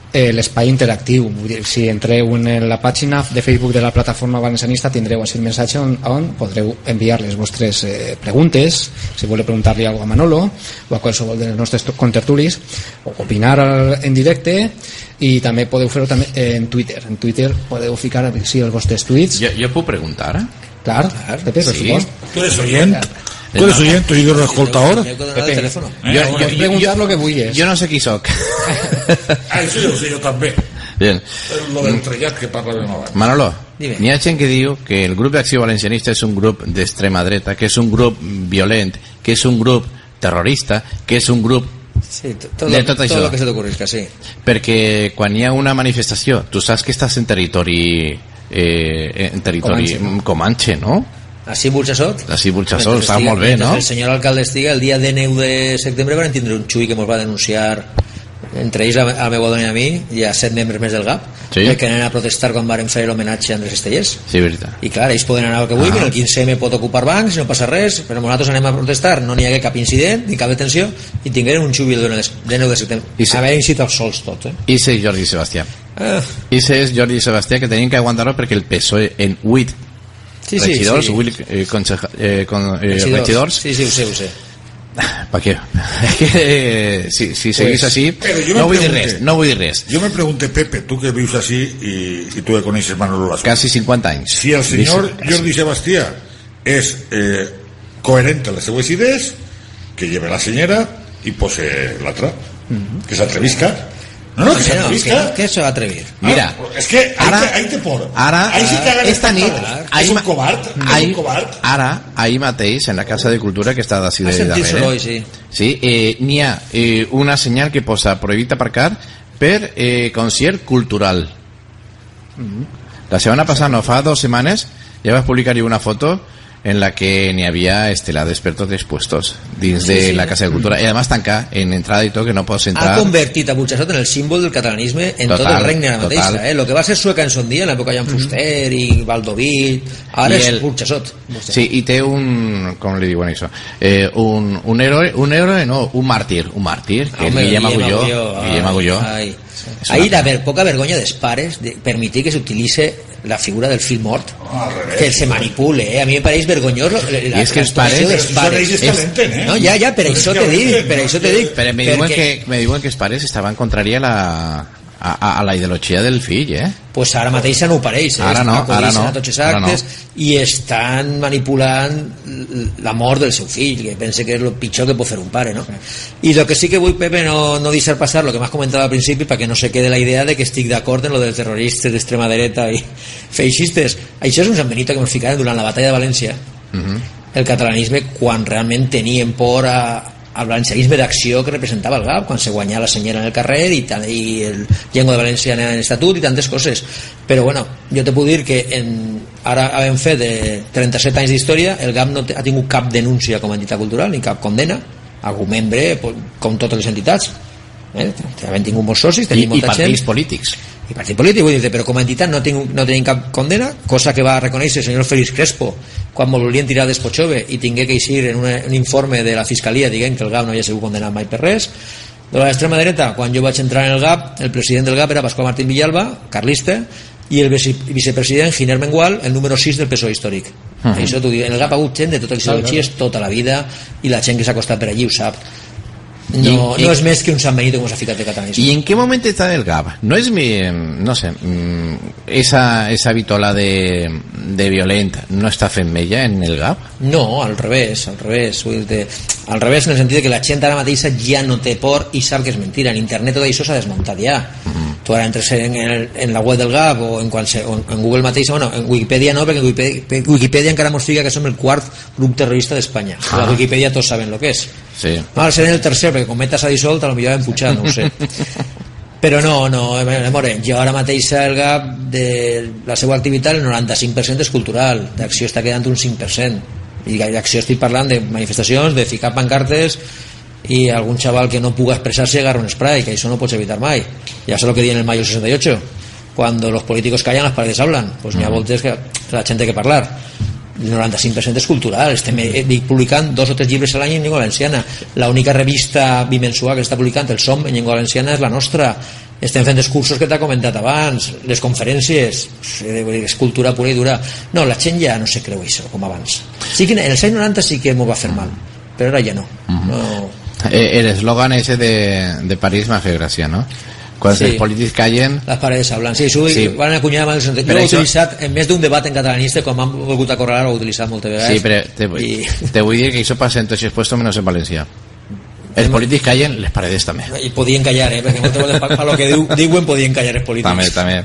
l'espai interactiu. Si entreu en la pàgina de Facebook de la plataforma valencianista tindreu així el missatge on podreu enviar les vostres preguntes, si voleu preguntar-li alguna cosa a Manolo o a qualsevol dels nostres contertulis, o opinar en directe, i també podeu fer-ho en Twitter. En Twitter podeu ficar els vostres tuits. Jo puc preguntar? Clar, Pepe, per supost. Tu eres oient? Tu eres oient? Tu eres escoltador? Pepe, pots preguntar el que vulguis. Jo no sé qui soc. Això jo ho sé jo també. Lo del trellat que parla de nova. Manolo, n'hi ha gent que diu que el grup d'Acció Valencianista és un grup d'extrema dreta, que és un grup violent, que és un grup terrorista, que és un grup de tot això. Tot el que se t'ocorrisca, sí. Perquè quan hi ha una manifestació, tu saps que estàs en territori comanxe, no? Així Burxassot? Així Burxassot, està molt bé, no? El senyor alcalde estiga, el dia 9 de setembre van tindre un xui que ens va denunciar, entre ells la meva dona i a mi, hi ha 7 membres més del GAP, que anaven a protestar quan van fer l'homenatge a Andrés Estellés. Sí, veritat. I clar, ells poden anar el que vulguin, el 15M pot ocupar bancs, no passa res, però nosaltres anem a protestar, no n'hi hagué cap incident, ni cap detenció, i tingueren un xubil de 9 de setembre. Haver incit els sols tots. I ser Jordi Sebastià. I ser Jordi Sebastià, que tenien que aguantar-ho perquè el PSOE en 8 regidors, 8 regidors... Sí, ho sé. Per què? Si seguís així no vull dir res. Jo me pregunto, Pepe, tu que vius així i tu que coneixes Manolo Latorre quasi 50 anys, si el senyor Jordi Sebastià és coherent a les seues idees, que lleve la senyera i posi l'altra, que s'atrevisca. No, que s'ha d'atrevir. Mira, és que ahí té por. Esta nit és un covard. Ara, ahir mateix, en la Casa de Cultura que està d'ací de darrere, n'hi ha una senyal que posa prohibit aparcar per concert cultural. La setmana passada, no, fa 2 setmanes, ja vas publicar-hi una foto en la que n'hi havia estelades per tots els puestos dins de la Casa de Cultura, i a més tancar en entrada i tot, que no pots entrar. Ha convertit a Burxassot en el símbol del catalanisme en tot el regne ara mateix. El que va ser Sueca en son dia, en l'època de Joan Fuster i Valdoví, ara és Burxassot. Sí, i té un, com li diuen això, un héroe, no, un màrtir, que és Guillem Agulló. Ahir la poca vergonya dels pares de permetir que s'utilitzi la figura del fill mort, que se manipule. A mi em pareix vergonyós l'exposició dels pares. Per això te dic, me diuen que els pares estaven contrari a la a la ideologia del fill, eh? Pues ara mateix se n'opareix, s'acudeixen a tots els actes i estan manipulant la mort del seu fill, que pensa que és el pitjor que pot fer un pare, no? I el que sí que vull, Pepe, no deixar passar el que m'has comentat al principi, perquè no se quede la idea de que estic d'acord en lo dels terroristes d'extrema dreta i feixistes. Això és un sanbenito que ens ficaren durant la batalla de València, el catalanisme, quan realment tenien por al valencianisme d'acció que representava el GAP, quan se guanyava la senyera en el carrer i el llengua de València en l'estatut i tantes coses. Però bueno, jo te puc dir que ara havent fet 37 anys d'història, el GAP no ha tingut cap denúncia com a entitat cultural ni cap condena, algun membre com totes les entitats, havent tingut molts socis i partits polítics, però com a entitat no tenim cap condena, cosa que va reconèixer el senyor Félix Crespo quan me volien tirar d'Espotxove i tingué que eixir en un informe de la fiscalia dient que el GAP no havia sigut condenat mai per res. De l'extrema dreta, quan jo vaig entrar en el GAP, el president del GAP era Pasqual Martín Villalba, carlista, i el vicepresident Giner Mengual, el número 6 del PSOE històric. Això t'ho dic, en el GAP ha hagut gent de totes les ideologies tota la vida i la gent que s'ha acostat per allí ho sap. No és més que un sanbenito com s'ha ficat de catalanisme. I en què moment està en el GAP? No és, no sé, esa vitola de violent no està fent mella en el GAP? No, al revés, al revés, al revés en el sentit que la gent ara mateix ja no té por i sap que és mentira. En internet tot això s'ha desmuntat ja. Tu ara entres en la web del GAP o en Google mateix, bueno, en Wikipedia no, perquè en Wikipedia encara mos fica que som el quart grup terrorista d'Espanya. A la Wikipedia tots saben el que és. Ara serem el tercer, perquè com metes a dissolt potser l'hem pujat, no ho sé. Però no, jo ara mateix el GAP de la seva activitat el 95% és cultural, d'acció està quedant un 5%, i d'acció estic parlant de manifestacions, de ficar pancartes i algun xaval que no puga expressar-se agarra un spray, que això no pots evitar mai. Ja és el que diuen el mayo 68, cuando los políticos callan las paredes hablan, pues n'hi ha voltes que la gent té que parlar. El 95% és cultural. Estem publicant 2 o 3 llibres a l'any en llengua valenciana. L'única revista bimensual que està publicant el SOM en llengua valenciana és la nostra. Estem fent els cursos que t'ha comentat abans, les conferències, és cultura pura i dura. No, la gent ja no se creu això com abans. En els anys 90 sí que m'ho va fer mal, però ara ja no. El eslògan ese de París m'ha fet gràcia, no? Quan els polítics callen les paredes hablan, sí, van acunyar mal. Jo ho he utilitzat en més d'un debat en catalanista, quan m'han volgut acorralar ho he utilitzat moltes vegades. Sí, però te vull dir que això passa en tots els llocs menys en València. Els polítics callen, les paredes també i podien callar, perquè moltes vegades pel que diuen podien callar els polítics també.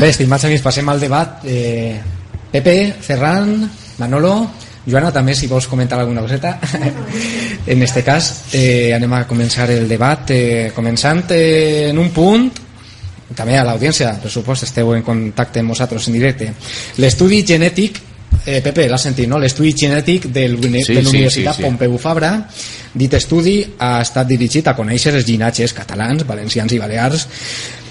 Bé, estimats amics, passem al debat. Pepe, Ferran, Manolo, Joana, també si vols comentar alguna coseta. En este cas anem a començar el debat, començant en un punt també a l'audiència, per supost esteu en contacte amb vosaltres en directe. L'estudi genètic, Pepe, l'has sentit, no? L'estudi genètic de l'Universitat Pompeu Fabra, dit estudi, ha estat dirigit a conèixer els llinatges catalans, valencians i balears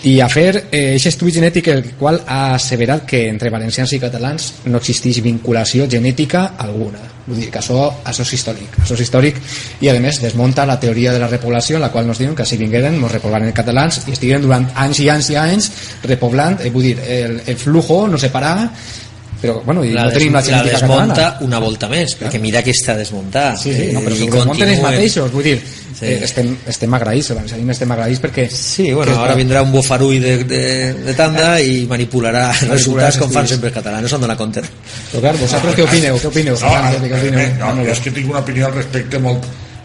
i a fer aquest estudi genètic, el qual ha asseverat que entre valencians i catalans no existeix vinculació genètica alguna. Vull dir que això és històric i a més desmunta la teoria de la repoblació, en la qual ens diuen que si vingueren ens repoblaren els catalans i estigueren durant anys i anys i anys repoblant, vull dir, el flujo no se para, però bueno, la desmunta una volta més, perquè mira que està desmuntada. Sí, però que ho desmunten ells mateixos, vull dir, estem agraïts, estem agraïts perquè... Sí, bueno, ara vindrà un bofarull de tanda i manipularà resultats com fan sempre els catalans, no se'n dona compte. Però clar, vosaltres què opineu? No, és que tinc una opinió al respecte molt...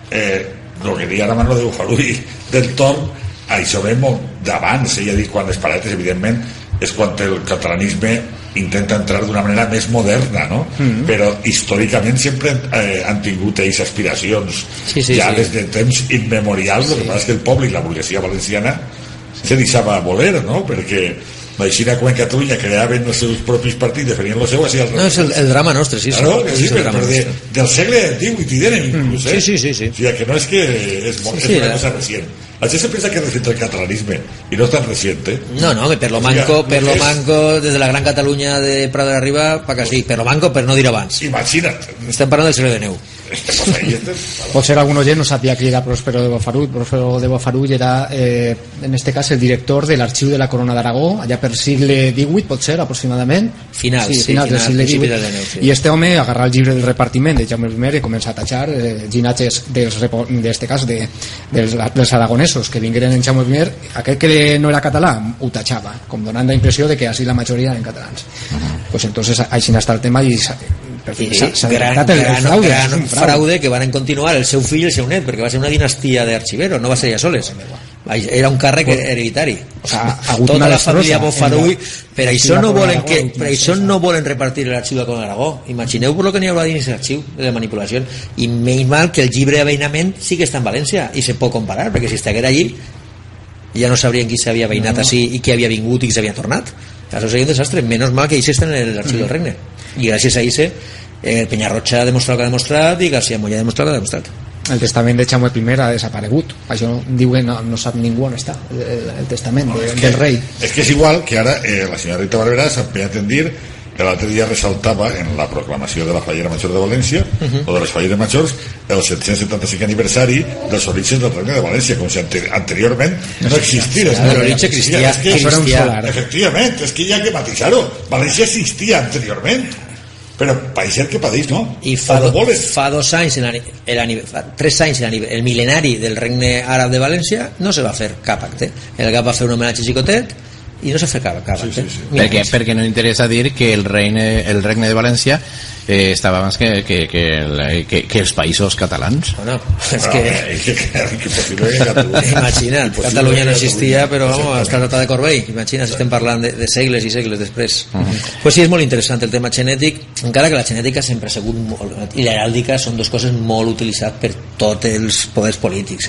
El que diu ara Manolo de bofarull del torn, això ve molt d'abans, ell ha dit quan les paletes, evidentment, és quan el catalanisme intenta entrar d'una manera més moderna, però històricament sempre han tingut aquestes aspiracions ja des de temps immemorials. El que passa és que el poble i la burguesia valenciana se deixava voler, perquè Aixina quan Catalunya creaven els seus propis partits, definien el seu. No, és el drama nostre, sí, del segle XVIII i XIX inclús, o sigui que no és que és una cosa recient. La gent se pensa que és recient el catalanisme i no és tan recient. No, per lo manco, des de la Gran Catalunya de Prado de Arriba, per lo manco, per no dir abans. Imagina't, estem parlant del segle XIX. Potser algun oient no sabia qui era Próspero de Bofarull. Próspero de Bofarull era, en este cas, el director de l'Arxiu de la Corona d'Aragó, allà per segle XVIII, potser, aproximadament. Final del segle XVIII. I este home agarra el llibre del repartiment de Jaume I i comença a tatxar llinatges, en este cas, dels aragonesos que vingueren en Jaume I. Aquell que no era català ho tatxava, com donant la impressió que així la majoria eren catalans. Pues entonces així està el tema i gran fraude que van continuar el seu fill i el seu net, perquè va ser una dinastia d'arxiveros, no va ser ja soles, era un càrrec hereditari, tota la família Bofarull. Per això no volen repartir l'arxiu de Aragó. Imagineu-vos el que n'hi haurà dins l'arxiu de manipulació, i menys mal que el llibre d'aveinament sí que està en València i se pot comparar, perquè si estigués allí ja no sabrien qui s'havia aveinat i qui havia vingut i qui s'havia tornat. Això seria un desastre. Menys mal que ells estan en l'arxiu del Regne, i gràcies a ells Peñarrocha ha demostrat que ha demostrat i García Molla ha demostrat que ha demostrat. El testament de Jaume I ha desaparegut, això diu que no sap ningú on està el testament del rei. És que és igual que ara la senyora Rita Barberá s'empenyat en dir que l'altre dia ressaltava en la proclamació de la Fallera Major de València o de les Falleres Majors el 775 aniversari dels orígens del Regne de València, com si anteriorment no existia. L'origen cristià era un solar. Efectivament, és que hi ha que matisar-ho. València existia anteriorment, però país el que padeix, no? I fa 2 anys, 3 anys, el mil·lenari del Regne Àrab de València no se va fer cap acte. El GAP va fer un homenatge xicotet i no s'ha fet cap acte. Perquè no interessa dir que el Regne de València estava abans que els països catalans. És que... Imagina, Catalunya no existia, però es tracta de Corbell. Imagina, si estem parlant de segles i segles després. Pues sí, és molt interessant el tema genètic, encara que la genètica sempre ha sigut molt... I l'heràldica són dues coses molt utilitzades per tots els poders polítics,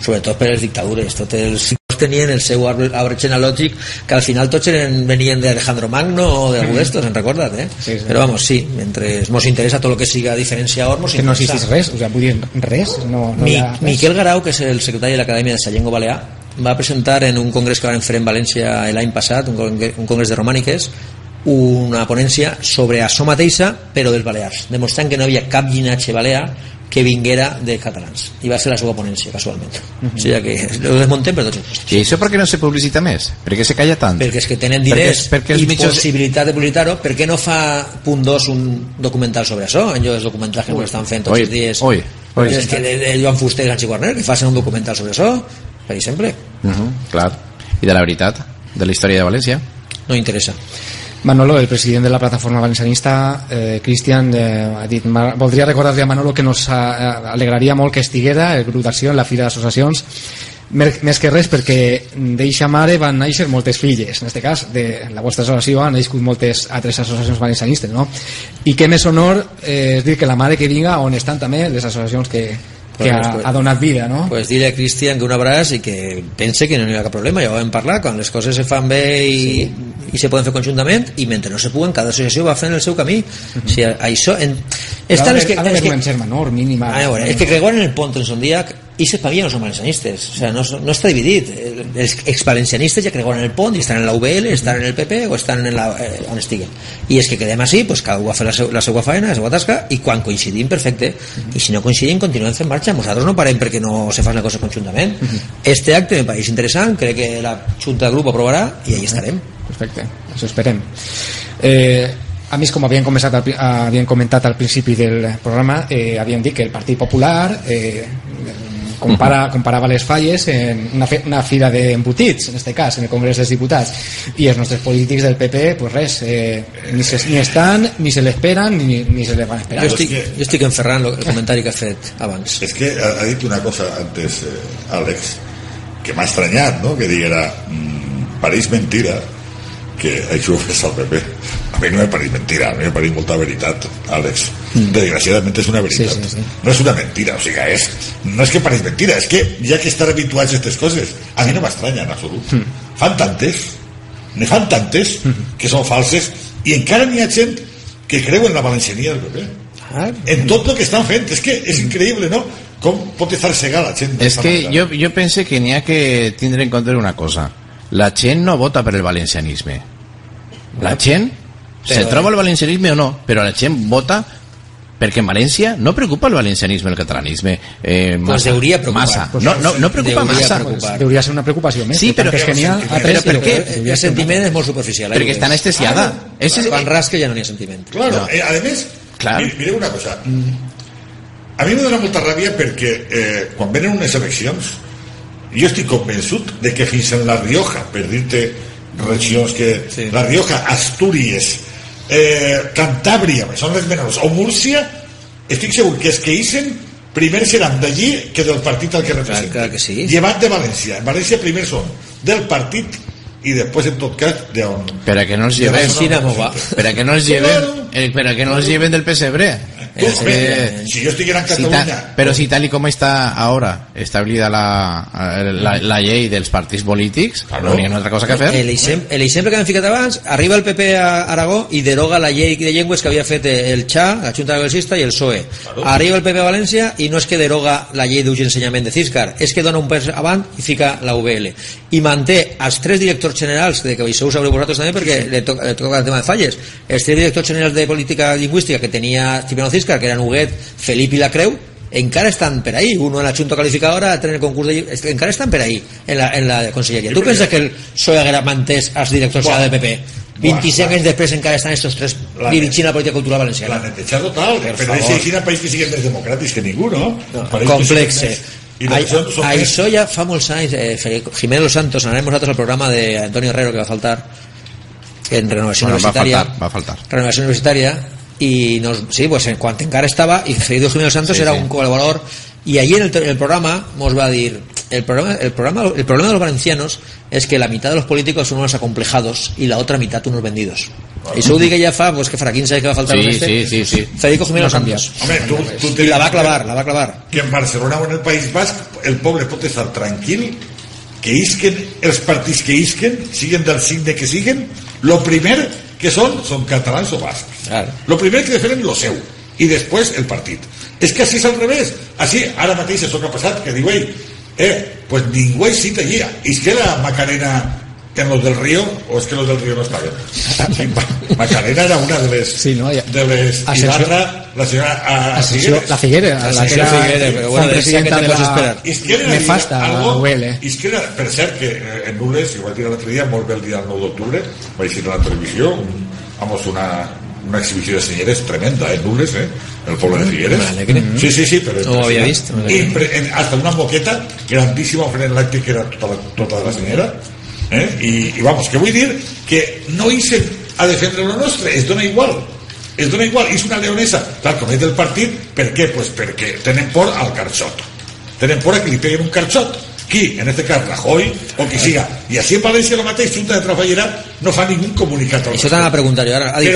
sobretot per les dictadures. Tots els tenien el seu arbre genealògic, que al final tots venien d'Alejandro Magno o d'algú d'estos, en recordat, però vamos, sí, mentre mos interessa tot el que siga diferència or, mos interessa. Que no existís res, o sea, vull dir, res. Miquel Garau, que és el secretari de l'Acadèmia de la Llengua Balear, va presentar en un congrés que van fer en València l'any passat, un congrés de romàniques, una ponència sobre això mateixa, però dels balears, demostrant que no hi havia cap llinatge balear que vinguera de catalans, i va ser la seva ponència casualment, o sigui que ho desmontem per tots els costos. I això per què no se publicita més? Per què se calla tant? Perquè és que tenen diners i possibilitat de publicitar-ho. Per què no fa punt 2 un documental sobre això, en lloc dels documentals que estan fent tots els dies el Joan Fuster i el Sanchi Guarner, que facin un documental sobre això, per exemple. Clar, i de la veritat de la història de València no interessa. Manolo, el president de la plataforma valencianista, Cristian, ha dit: voldria recordar-li a Manolo que nos alegraria molt que estiguera el grup d'acció en la Fira d'Associacions, més que res perquè d'eixa mare van néixer moltes filles, en aquest cas de la vostra associació han nascut moltes altres associacions valencianistes, no? I que més honor és dir que la mare que vinga on estan també les associacions que ha donat vida, no? Pues dile a Cristian que un abraç i que pense que no hi ha cap problema, ja ho vam parlar, quan les coses se fan bé i se poden fer conjuntament, i mentre no se puguen, cada associació va fent el seu camí. Això... És que creuar en el pont en son dia, i se pavia no són valencianistes, no està dividit. Els ex-valencianistes ja creuar en el pont i estan en la UBL, estan en el PP o estan on estiguen. I és que quedem així, cada un va fer la seva feina, la seva tasca, i quan coincidim, perfecte. I si no coincidim, continuem fent marxa. Nosaltres no parem perquè no se fan les coses conjuntament. Este acte em pareix interessant, crec que la Junta de Grup aprovarà i allà estarem. Perfecte, això esperem. A més, com havíem comentat al principi del programa, havíem dit que el Partit Popular comparava les falles en una fira d'embotits, en aquest cas, en el Congrés dels Diputats, i els nostres polítics del PP, pues res, ni estan, ni se l'esperen, ni se les van esperar. Jo estic en Ferran el comentari que ha fet abans. És que ha dit una cosa antes, Àlex, que m'ha estranyat, no?, que diguera... Pareix mentira que això ho fes al PP. A mi no m'ha pareix mentira, a mi m'ha pareix molta veritat, Àlex. Desgraciadament és una veritat, no és una mentira. O sigui, no és que pareix mentira, és que hi ha que estar habituats a aquestes coses. A mi no m'estranya en absolut, n'hi fan tantes que són falses, i encara n'hi ha gent que creu en la valenciania del PP, en tot el que estan fent. És que és increïble, no?, com pot estar cegada la gent. És que jo penso que n'hi ha que tindre en compte una cosa: la gent no vota per el valencianisme. La gent se troba el valencianisme o no, però la gent vota Perquè en València no preocupa el valencianisme, el catalanisme. Pues deuria preocupar. Massa. Pues no preocupa massa. Deuria ser una preocupació més. Sí, però el sentiment és molt superficial. Perquè està anestesiada. Quan rasca ja no hi ha sentiment. Claro, a més, mireu una cosa. A mi em dona molta ràbia perquè quan venen unes eleccions jo estic convençut que fins en La Rioja, per dir-te regions que... La Rioja, Astúries, Cantàbria, són les menors, o Múrcia, estic segur que els que eixen primer seran d'allí que del partit al que representen, llevat de València. En València primer són del partit i després, en tot cas, d'on... Per a què no els lleven del pessebre? Si jo estic en Catalunya... Però si tal com està ara establida la llei dels partits polítics, no hi ha una altra cosa que fer. L'exemple que hem ficat abans, arriba el PP a Aragó i deroga la llei de llengües que havia fet el XA, la Junta Galsista i el PSOE. Arriba el PP a València i no és que deroga la llei d'ús i ensenyament de Císcar, és que dona un pas avant i fica la UBL. I manté els tres directors generals, que això ho sabreu vosaltres també perquè li toca el tema de falles, els tres directors generals de política lingüística que tenia Cipriano Císcar, que eren Huguet, Felip i la Creu, encara estan per ahí, un en la Junta Qualificadora, altre en el concurs de llibres, encara estan per ahí en la conselleria. Tu penses que el PSOE haguera mantés els directors generals del PP? 25 anys després encara estan aquests tres dirigint la política cultural valenciana. La neteja total, però és així en països que siguin més democràtics que ningú, no? Complexe. Això ja fa molts anys. Jiménez Los Santos, anarem nosaltres al programa d'Antonio Herrero, que va faltar en Renovació Universitària, i quan encara estava, i Jiménez Los Santos era un col·laborador, i allí en el programa ens va dir: el problema de los valencianos es que la mitad de los políticos son unos acomplejados y la otra mitad unos vendidos. I això ho dic que ja fa 15 anys que va faltar Federico Jiménez Santos, i la va clavar. Que en Barcelona o en el País Basc el poble pot estar tranquil, que els partits que isquen siguin del signe que siguin, el primer que són catalans o bascs, el primer que defenen el seu i després el partit. És que així és al revés. Així ara mateix és el que ha passat, que diu ell, pues ningú es cita allí, és que la Macarena en los del Río, o es que los del Río no está bien. Macarena era una de les... Sí, no, y la otra, la señora Figueres. La Figueres, la que era presidenta de la... Nefasta, la UL. Izquierda, per cert, que en Nules, igual que l'altre dia, molt bé el dia del 9 d'octubre, vaig dir a la televisió, vamos, una exhibició de senyeres tremenda en Nules, en el poble de Figueres. Sí, però... No ho havia vist. Hasta una moqueta grandíssima en l'acte, que era tota la senyera. I vamos, que vull dir que no hi sé a defendre lo nostre, es dona igual, es dona igual, és una leonesa, tal com és del partit. Per què? Pues perquè tenen por al carxot, tenen por a que li peguen un carxot, qui? En este cas Rajoy o qui siga. I així en València la mateixa Junta de Trafallera no fa ningun comunicat. Això t'anava a preguntar jo, ha dit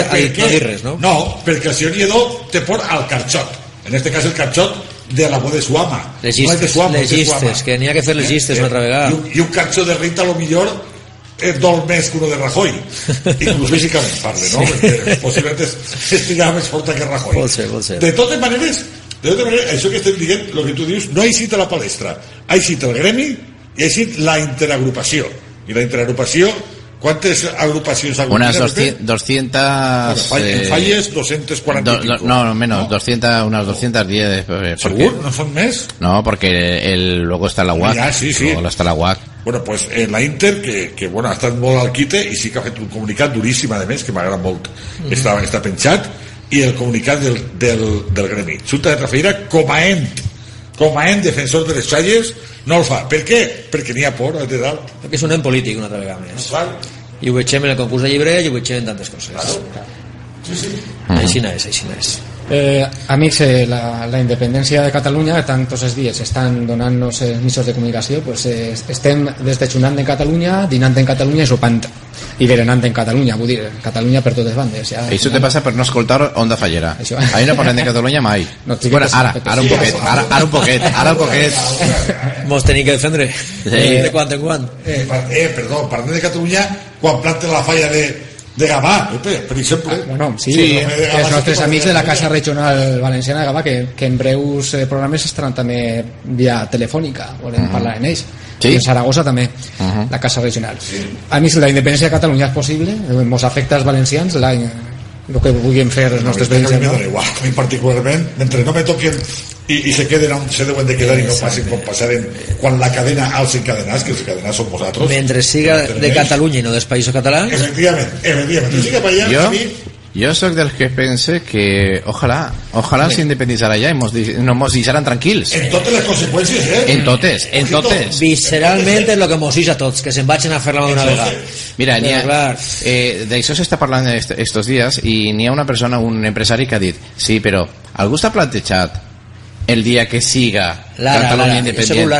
res, no? No, perquè el senyor Lledó té por al carxot, en este cas el carxot de la voz de su ama. Les llistes, que n'hi ha que fer les llistes una altra vegada. I un carxó de Rita, lo millor, dol més que uno de Rajoy, inclús físicament parla, no? Perquè possiblement estirava més forta que Rajoy. De totes maneres, això que estem dient, el que tu dius, no hi cita la palestra, hi cita el gremi i hi cita la interagrupació. I la interagrupació, ¿cuántas agrupaciones algunas? Unas 200... Falles 240. No, menos, unas 210. ¿Seguro? ¿No son mes? No, porque luego está la UAC. Ah, sí. Luego está la UAC. Bueno, pues la Inter, que bueno, ha estat molt al quite i sí que ha fet un comunicat duríssim, a més, que m'agrada molt. Està penjat. I el comunicat del gremi. Junta de Trafallera com a ent defensor de les falles no el fa. Per què? Perquè n'hi ha por de dalt. Perquè és un ent polític una altra vegada més. I ho veiem en el concurs de llibre i ho veiem en tantes coses. Així no és. Amics, la independència de Catalunya, tant tots els dies estan donant-nos els mitjans de comunicació, estem desdejunant en Catalunya, dinant en Catalunya i sopant i berenant en Catalunya, vull dir, Catalunya per totes bandes. Això te passa per no escoltar Ondafallera. Ahir no parlem de Catalunya mai. Ara un poquet. Mos tenim que defendre. De quan en quan. Perdó, parlem de Catalunya quan planten la falla de Gavà, per exemple. Els nostres amics de la Casa Regional Valenciana de Gavà, que en breus programes estaran també via telefònica, volem parlar en ells, i en Saragossa també, la Casa Regional. Amics, la independència de Catalunya és possible, ens afecta als valencians, el que vulguin fer els nostres vells. A mi m'ha donat igual, a mi particularment, mentre no me toquen i se queden on se deuen de quedar i no passin com passaren quan la cadena als encadenats, que els encadenats són vosaltres. Mentre siga de Catalunya i no dels països catalans. Efectivament. Jo soc dels que pense que ojalà s'independitzarà ja i mos deixaran tranquils. En totes les conseqüències, eh? En totes, en totes. Visceralment és el que mos deix a tots, que se'n vagin a fer-la d'una vegada. Mira, d'això s'està parlant estos dies i n'hi ha una persona, un empresari que ha dit sí, però algú s'ha plantejat el dia que siga Catalunya independent.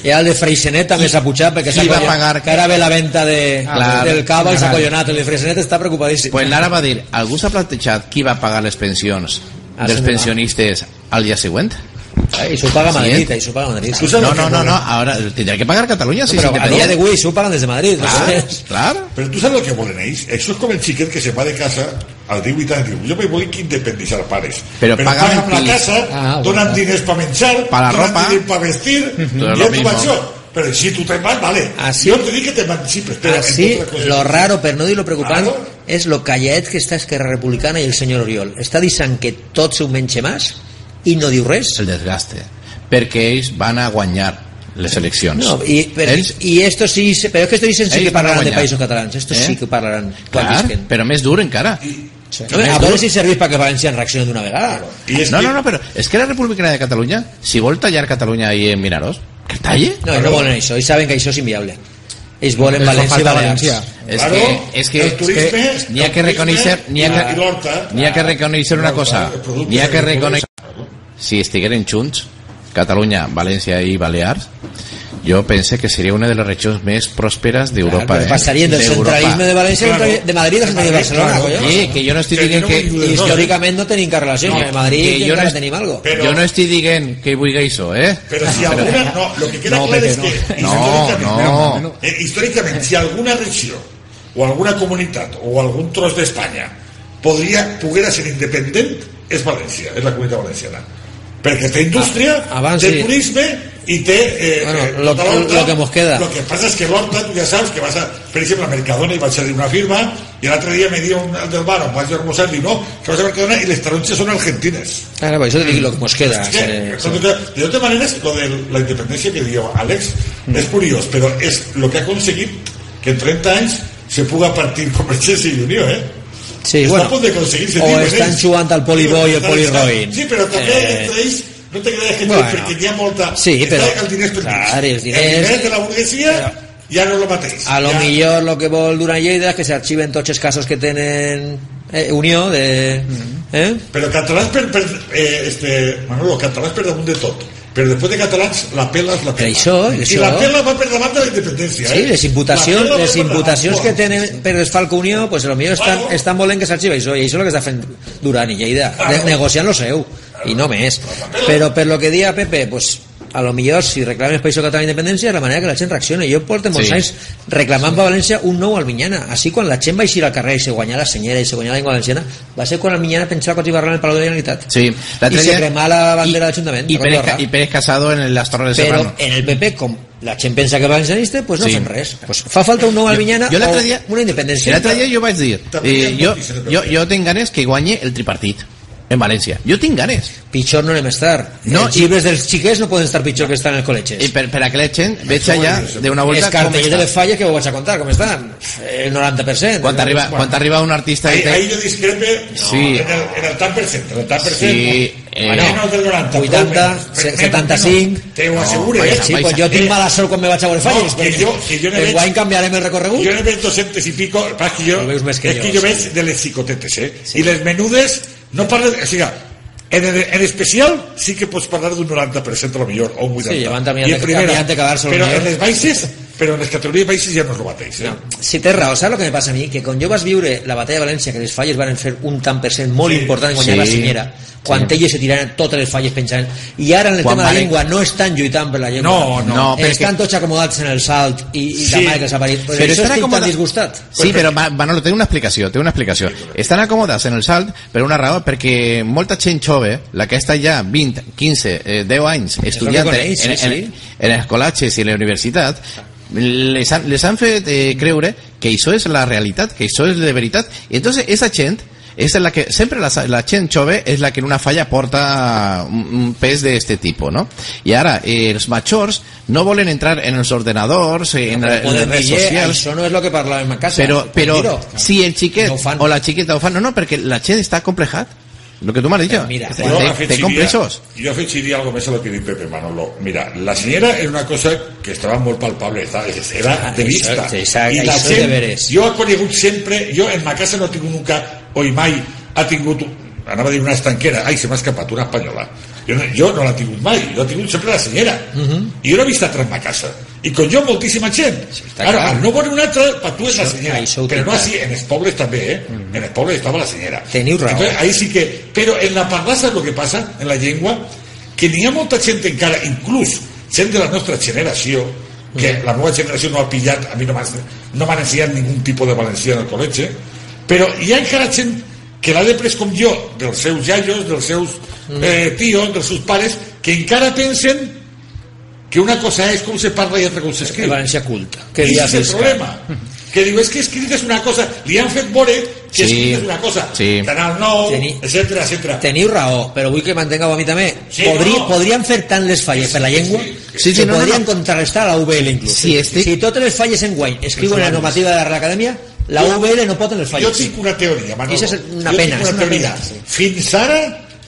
I el de Freixenet també s'ha pujat perquè ara ve la venda del cava i s'ha collonat. El de Freixenet està preocupadíssim. Doncs ara va dir, algú s'ha plantejat qui va pagar les pensions dels pensionistes al dia següent? I s'ho paga Madrid. No, ara tindrà que pagar Catalunya. Però a dia d'avui s'ho paguen des de Madrid. Però tu saps el que volen ells? Això és com el xiquet que se va de casa al 18 anys, diu, jo me vull independitzar, pares, però paga'm la casa, dona'm diners per menjar, dona'm diners per vestir, ja t'ho vaig jo. Però si tu te'n vas, vale, jo te dic que te'n vas. Així, lo raro, per no dir lo preocupant, és lo callet que està Esquerra Republicana i el senyor Oriol està dient que tot se ho menja més i no diu res. El desgaste, perquè ells van a guanyar les eleccions. I esto sí, però és que estos dicen sí que parlaran de països catalans, estos sí que parlaran, però més dur encara. A veure si serveix perquè València en reacciona d'una vegada. No, però és que la República de Catalunya, si vol tallar Catalunya i en Vinaròs, que talli? No, no volen això, ells saben que això és inviable. Ells volen València i València. És que n'hi ha que reconèixer una cosa. N'hi ha que reconèixer, si estigueren junts, Catalunya, València i Balears, jo pense que seria una de les regions més pròsperes d'Europa. Passarien del centralisme de València, de Madrid al centralisme de Barcelona. Sí, que jo no estic dient que... Històricament no tenim cap relació, perquè Madrid encara tenim alguna cosa. Jo no estic dient que vull que això, eh? Però si alguna... No, el que queda clar és que... No. Històricament, si alguna regió, o alguna comunitat, o algun tros d'Espanya, poguera ser independent, és València, és la comunitat valenciana. Perquè té indústria, té turisme i té... Lo que mos queda. Lo que passa és que l'Horta, tu ja saps que vas a... Per exemple, a Mercadona hi vaig a dir una firma i l'altre dia me diu el del bar on vaig a almoçar, diu no, que vas a Mercadona i les taronges són argentines. Ara, això te dic lo que mos queda. De totes maneres, lo de la independència que diu Àlex és curiós, però és lo que ha aconseguit que en 30 anys se puga partir Convergència i Unió, eh? Sí, bueno, o estan jugant al Polibó i al Poliroïn. Sí, però també entre ells no te creus que no, perquè hi ha molta... Els diners per mig, els diners de la burguesia ja no és el mateix. A lo millor el que vol d'una Lleida és que s'arxiven tots els casos que tenen Unió de... Però catalans per... Manolo, catalans per damunt de tot. Però després de catalans, la pela és la pela. I la pela va per davant de la independència. Sí, les imputacions que tenen per desfalco Unió, doncs potser estan volent que s'arxiva això, i això és el que està fent Duran i Lleida, negociant lo seu, i no més. Però per lo que dia Pepe, doncs a lo millor si reclamen els països catalans independència és la manera que la gent reacciona. Jo porto molts anys reclamant per València un nou Alminyana. Així quan la gent va eixir al carrer i se guanyà la senyera i se guanyà la llengua valenciana, va ser quan Alminyana pensava que hi va arreglar el Palau de la Generalitat i se cremà la bandera de l'Ajuntament i Pérez Casado en les Torres de Serrano. Però en el PP, com la gent pensa que és valencianista, doncs no fem res. Fa falta un nou Alminyana o una independència. L'altre dia jo vaig dir, jo tinc ganes que guanyi el tripartit en València. Jo tinc ganes. Pitjor no anem a estar. Els llibres dels xiquets no poden estar pitjor que estan en els col·legis. I per a que la gent veig allà d'una volta... Els cartells de les falles que ho vaig a contar, com estan? El 90%. Quan arriba un artista... Ahí jo discrepe en el tant per cent. El tant per cent... 80, 75. Te ho asseguro. Jo tinc mala sort quan me vaig a veure falles. En guany canviarem el recorregut. Jo n'he veig 200 i pico. És que jo veig de les xicotetes. I les menudes no parlen... O sigui, en especial sí que pots parlar d'un 90% potser, o un 80%. Però en les baixes... però en les categories baixes ja no és el mateix. Si té raó, saps el que em passa a mi? Que quan jo vas viure la batalla de València, que les falles van fer un tant per cent molt important en guanyar la senyera, quan elles se tiraran totes les falles penjant, i ara en el tema de la llengua no estan lluitant per la llengua, estan tots acomodats en el salt i la mare que s'ha parit. Però això estic tan disgustat. Sí, però Manolo, té una explicació. Estan acomodats en el salt per una raó, perquè molta gent jove, la que està ja 20, 15, 10 anys estudiant en els col·legis i la universitat, les han fet creure que això és la realitat, que això és de veritat. I llavors aquesta gent és la que sempre, la gent jove és la que en una falla porta un pes d'aquest tipus, no? I ara els majors no volen entrar en els ordenadors, en les redes socials. Això no és el que parlàvem a casa. Però si el xiquet o la xiqueta ho fan, no, perquè la gent està complejat. Lo que tú me has dicho, te complejos. Yo afechiría algo más a lo que dice Pepe Manolo. Mira, la señora era una cosa que estaba muy palpable, ¿sabes? Era de vista. Exacto, y la gent, yo he conegut siempre, yo en mi casa no tengo nunca, hoy mai, ha tingut, anava a dir una estanquera, ai, se m'ha escapat, una espanyola. Jo no l'ha tingut mai, jo he tingut sempre la senyera. I jo l'he vist a ma casa. I com jo, moltíssima gent. Ara, no veure un altre, per tu és la senyera. Però no així, en els pobles també, eh? En els pobles estava la senyera. Teniu raó. Ahí sí que... Però en la parlassa és el que passa, en la llengua, que n'hi ha molta gent encara, inclús gent de la nostra generació, que la meva generació no ha pillat, a mi no m'han ensenyat ningun tipus de valencià en el col·legi, però hi ha encara gent que l'ha després com jo, dels seus iaios, dels seus tios, dels seus pares, que encara pensen que una cosa és com se parla i altra com s'escriu. València culta. I és el problema. Que diu, és que escrit és una cosa, li han fet veure que escrit és una cosa. Canal 9, etc. Teniu raó, però vull que mantengueu a mi també. Podrien fer tant les falles per la llengua que podrien contrarrestar la UVL inclús. Si totes les falles en guany escriuen la normativa de l'acadèmia, la UVL no pot en els fallos. Jo tinc una teoria, Manolo. És una pena.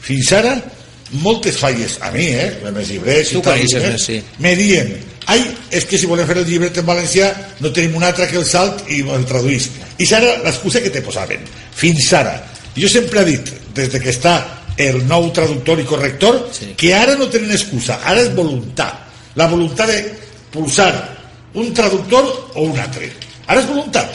Fins ara, moltes falles, a mi, en els llibrets i tal, me diuen, ai, és que si volem fer el llibret en valencià no tenim un altre que el salt i el traduís. I ara l'excusa que te posaven. Fins ara. Jo sempre he dit, des que està el nou traductor i corrector, que ara no tenen excusa, ara és voluntat. La voluntat de pulsar un traductor o un altre. Ara és voluntat.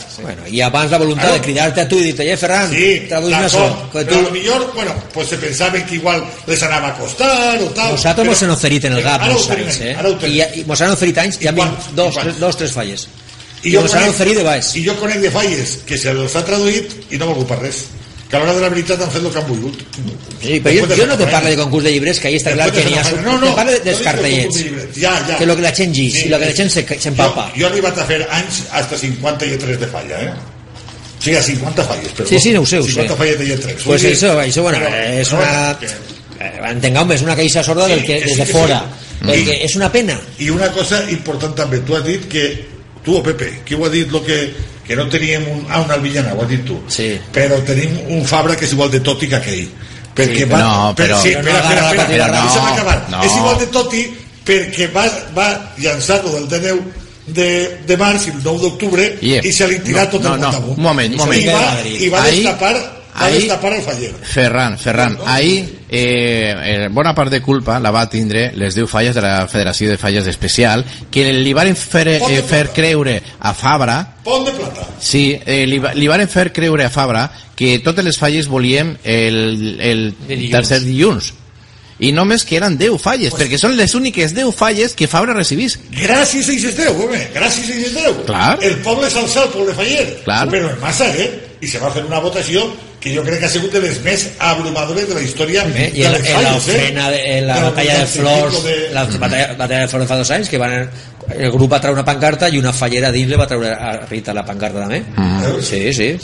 I abans la voluntat de cridar-te a tu i dir-te, Ferran, traduïs-me això. Però potser se pensaven que igual les anava a costar o tal. Nosaltres mos han oferit en el GAP molts anys. Mos han oferit anys i a mi dos, tres falles. I mos han oferit de baix. I jo conec de falles que se'ls ha traduït i no m'ha ocupat res. Que a l'hora de la veritat han fet el que han volgut. Jo no te parlo de concurs de llibres, que ahí està clar que n'hi ha... Te parlo dels cartellets, que la gent llis i la gent s'empapa. Jo he arribat a fer anys fins a 50 lletres de falla, eh? O sigui, a 50 falles, però... Sí, no ho sé, ho sé. 50 falles de lletres. Pues això, bueno, és una... Entengueu-me, és una caixa sorda des de fora. És una pena. I una cosa important també, tu has dit que... Tu o Pepe, qui ho ha dit, el que... que no teníem un... Ah, un Albillana, ho has dit tu. Però tenim un Fabra que és igual de tòtic que aquell. No, però... Espera, deixa'm acabar. És igual de tòtic perquè va llançar-lo del 10 de març i el 9 d'octubre i se li tirà tot el món amunt. Un moment. I va destapar el faller. Ferran, ahí... bona part de culpa la va tindre les 10 falles de la Federació de Falles Especial que li van fer creure a Fabra que totes les falles volíem el tercer dilluns i només que eren 10 falles perquè són les úniques 10 falles que Fabra recibís. Gràcies a ells 10, home, gràcies a ells 10. El poble s'alçà, el poble faller, però en massa, i se va fer una votació que jo crec que ha sigut de les més abrumadores de la història de les falles. En la batalla de Flors, la batalla de Flores fa 2 anys, que el grup va treure una pancarta i una fallera dins li va treure a Rita la pancarta també. Sí.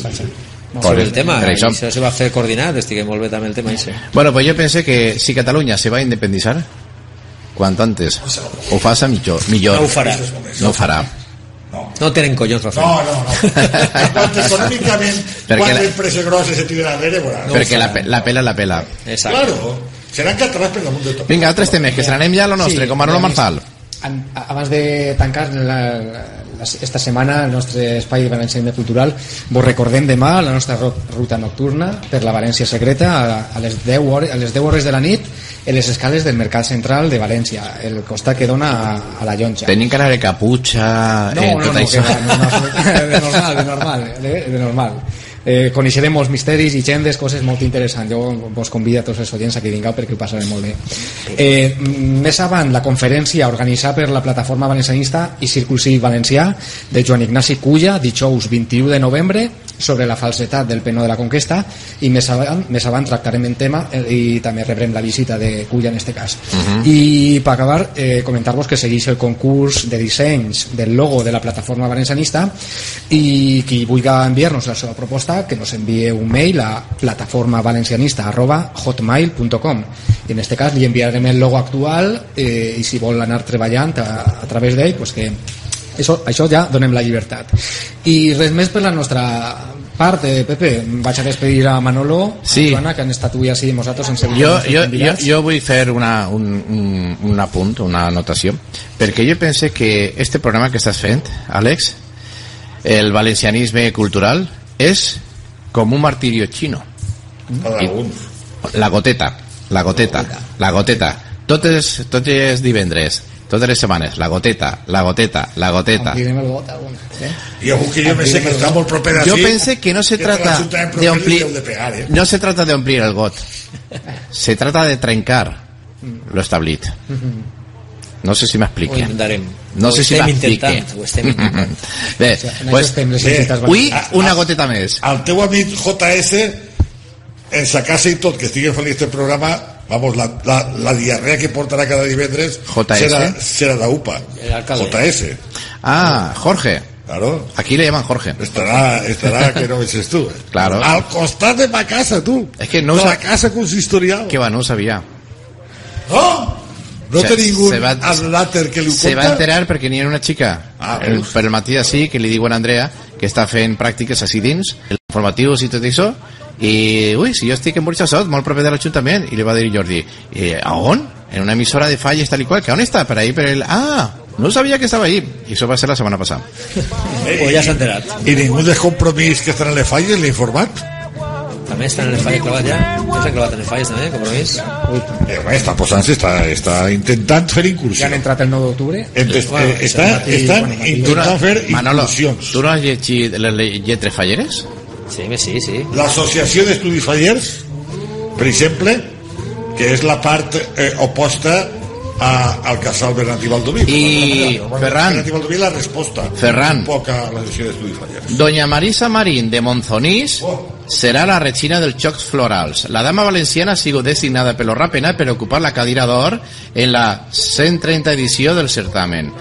Sobre el tema, això se va fer coordinat, estic molt bé també el tema. Bueno, pues jo pensé que si Catalunya se va independitzar, quant antes ho faça millor. No ho farà. No tenen collons, Rafael. No. Quan econòmicament, quan l'empresa grossa se tira darrere... Perquè la pela. Claro, seran catalans per damunt de tot. Vinga, altres temes, que se n'anem ja a lo nostre, com Manolo Marzal. Abans de tancar esta setmana el nostre espai valencianisme cultural, vos recordem demà la nostra ruta nocturna per la València Secreta a les 10 hores de la nit en les escales del Mercat Central de València, el costat que dona a la Llonja. Tenim cara de caputxa... No, de normal. Coneixerem molts misteris i gendes, coses molt interessants. Jo vos convido a tots els oients a que vingueu perquè ho passarem molt bé. Més avant, la conferència organitzada per la plataforma valencianista i Círcul Cívic Valencià de Joan Ignasi Culla, dijous 21 de novembre sobre la falsetat del penó de la conquesta, i més avant tractarem el tema i també rebrem la visita de Culla en este cas. I per acabar, comentar-vos que segueix el concurs de dissenys del logo de la plataforma valencianista, i qui vulgui enviar-nos la seva proposta que nos envie un mail a plataformavalencianista@hotmail.com, i en este cas li enviarem el logo actual, i si vol anar treballant a través d'ell, doncs que això ja donem la llibertat. I res més per la nostra part, Pepe. Vaig a despedir a Manolo, a Joana, que han estat avui així nosaltres en seguida. Jo vull fer un apunt, una anotació, perquè jo pense que este programa que estàs fent, Àlex, el valencianisme cultural, és com un martirio xino. La goteta. Totes divendres, totes les setmanes, la goteta. Jo pense que està molt propera. Jo pense que no se trata d'omplir el got, se trata de trencar l'establit. No sé si m'expliqui. Ho intentarem. No sé si m'expliqui. Bé, avui una goteta més. El teu amic JS, en sa casa i tot, que estigui fent aquest programa, vamos, la diarrea que portarà cada divendres serà d'UPA. JS. Ah, Jorge. Aquí le llaman Jorge. Estará que no veces tú. Al costat de ma casa, tu. La casa consistorial. Que va, no ho sabia. Oh! No té ningú al làter que li ho conta? Se va enterar perquè n'hi ha una xica per el matí així que li diuen a Andrea que està fent pràctiques així dins els informatius i tot això, i ui, si jo estic en Burxassot, molt proper de l'Ajuntament, i li va dir Jordi, a on? En una emissora de falles tal i qual, que on està? Per ahí, per el... Ah, no sabia que estava ahí. I això va ser la setmana passada. O ja s'ha enterat. I ningú dels Compromís que estan en les falles l'ha informat? També estan en el falles clavat ja. Ja s'han clavat en el falles també, Compromís. Està posant-se, està intentant fer incursions. Ja han entrat el 9 d'octubre. Estan intentant fer incursions. Tu no has llegit les lletres falleres? Sí. L'Associació d'Estudis Fallers, per exemple, que és la part oposta al Casal Bernat i Baldoví. I Ferran. Bernat i Baldoví la resposta. Ferran. Doña Marisa Marín de Monzonís serà la regina dels Jocs Florals. La dama valenciana ha sigut designada per l'Orrapenat per ocupar la cadira d'or en la 130 edició del certamen.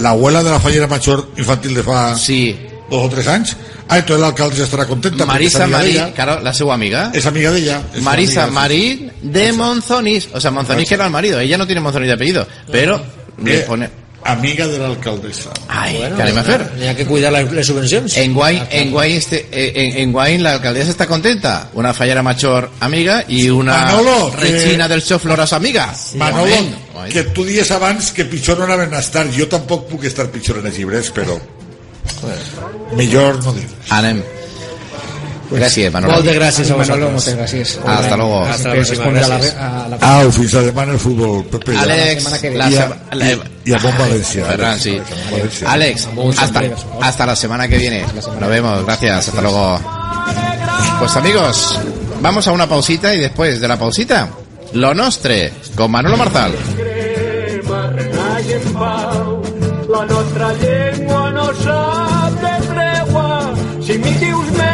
L'abuela de la fallera major infantil de fa 2 o 3 anys. Ah, entonces l'alcalde ja estarà contenta. Marisa Marín, claro, la seva amiga. És amiga d'ella. Marisa Marín de Monzonís. O sea, Monzonís que era el marido. Ella no tiene Monzonís de apellido, pero le pone... Amiga de la alcaldesa. Ay, ¿qué haremos hacer? Hay que cuidar las subvenciones. En Guaín la alcaldesa está contenta. Una fallera major amiga y una regina del show Floras amiga. Manolo, que tu dies abans que pitjor no anaven a estar. Jo tampoc puc estar pitjor en els llibrets, però... millor no dir-ho. Anem. Gràcies, Manolo. Moltes gràcies a vosaltres. Hasta luego. Au, fins la setmana el futbol, Pepe. Àlex, i a bon València. Àlex, hasta la setmana que viene. Nos vemos, gracias, hasta luego. Pues amigos, vamos a una pausita y después de la pausita, Lo Nostre, con Manolo Marzal. La nostra llengua no sap de tregua. Si m'hi dius més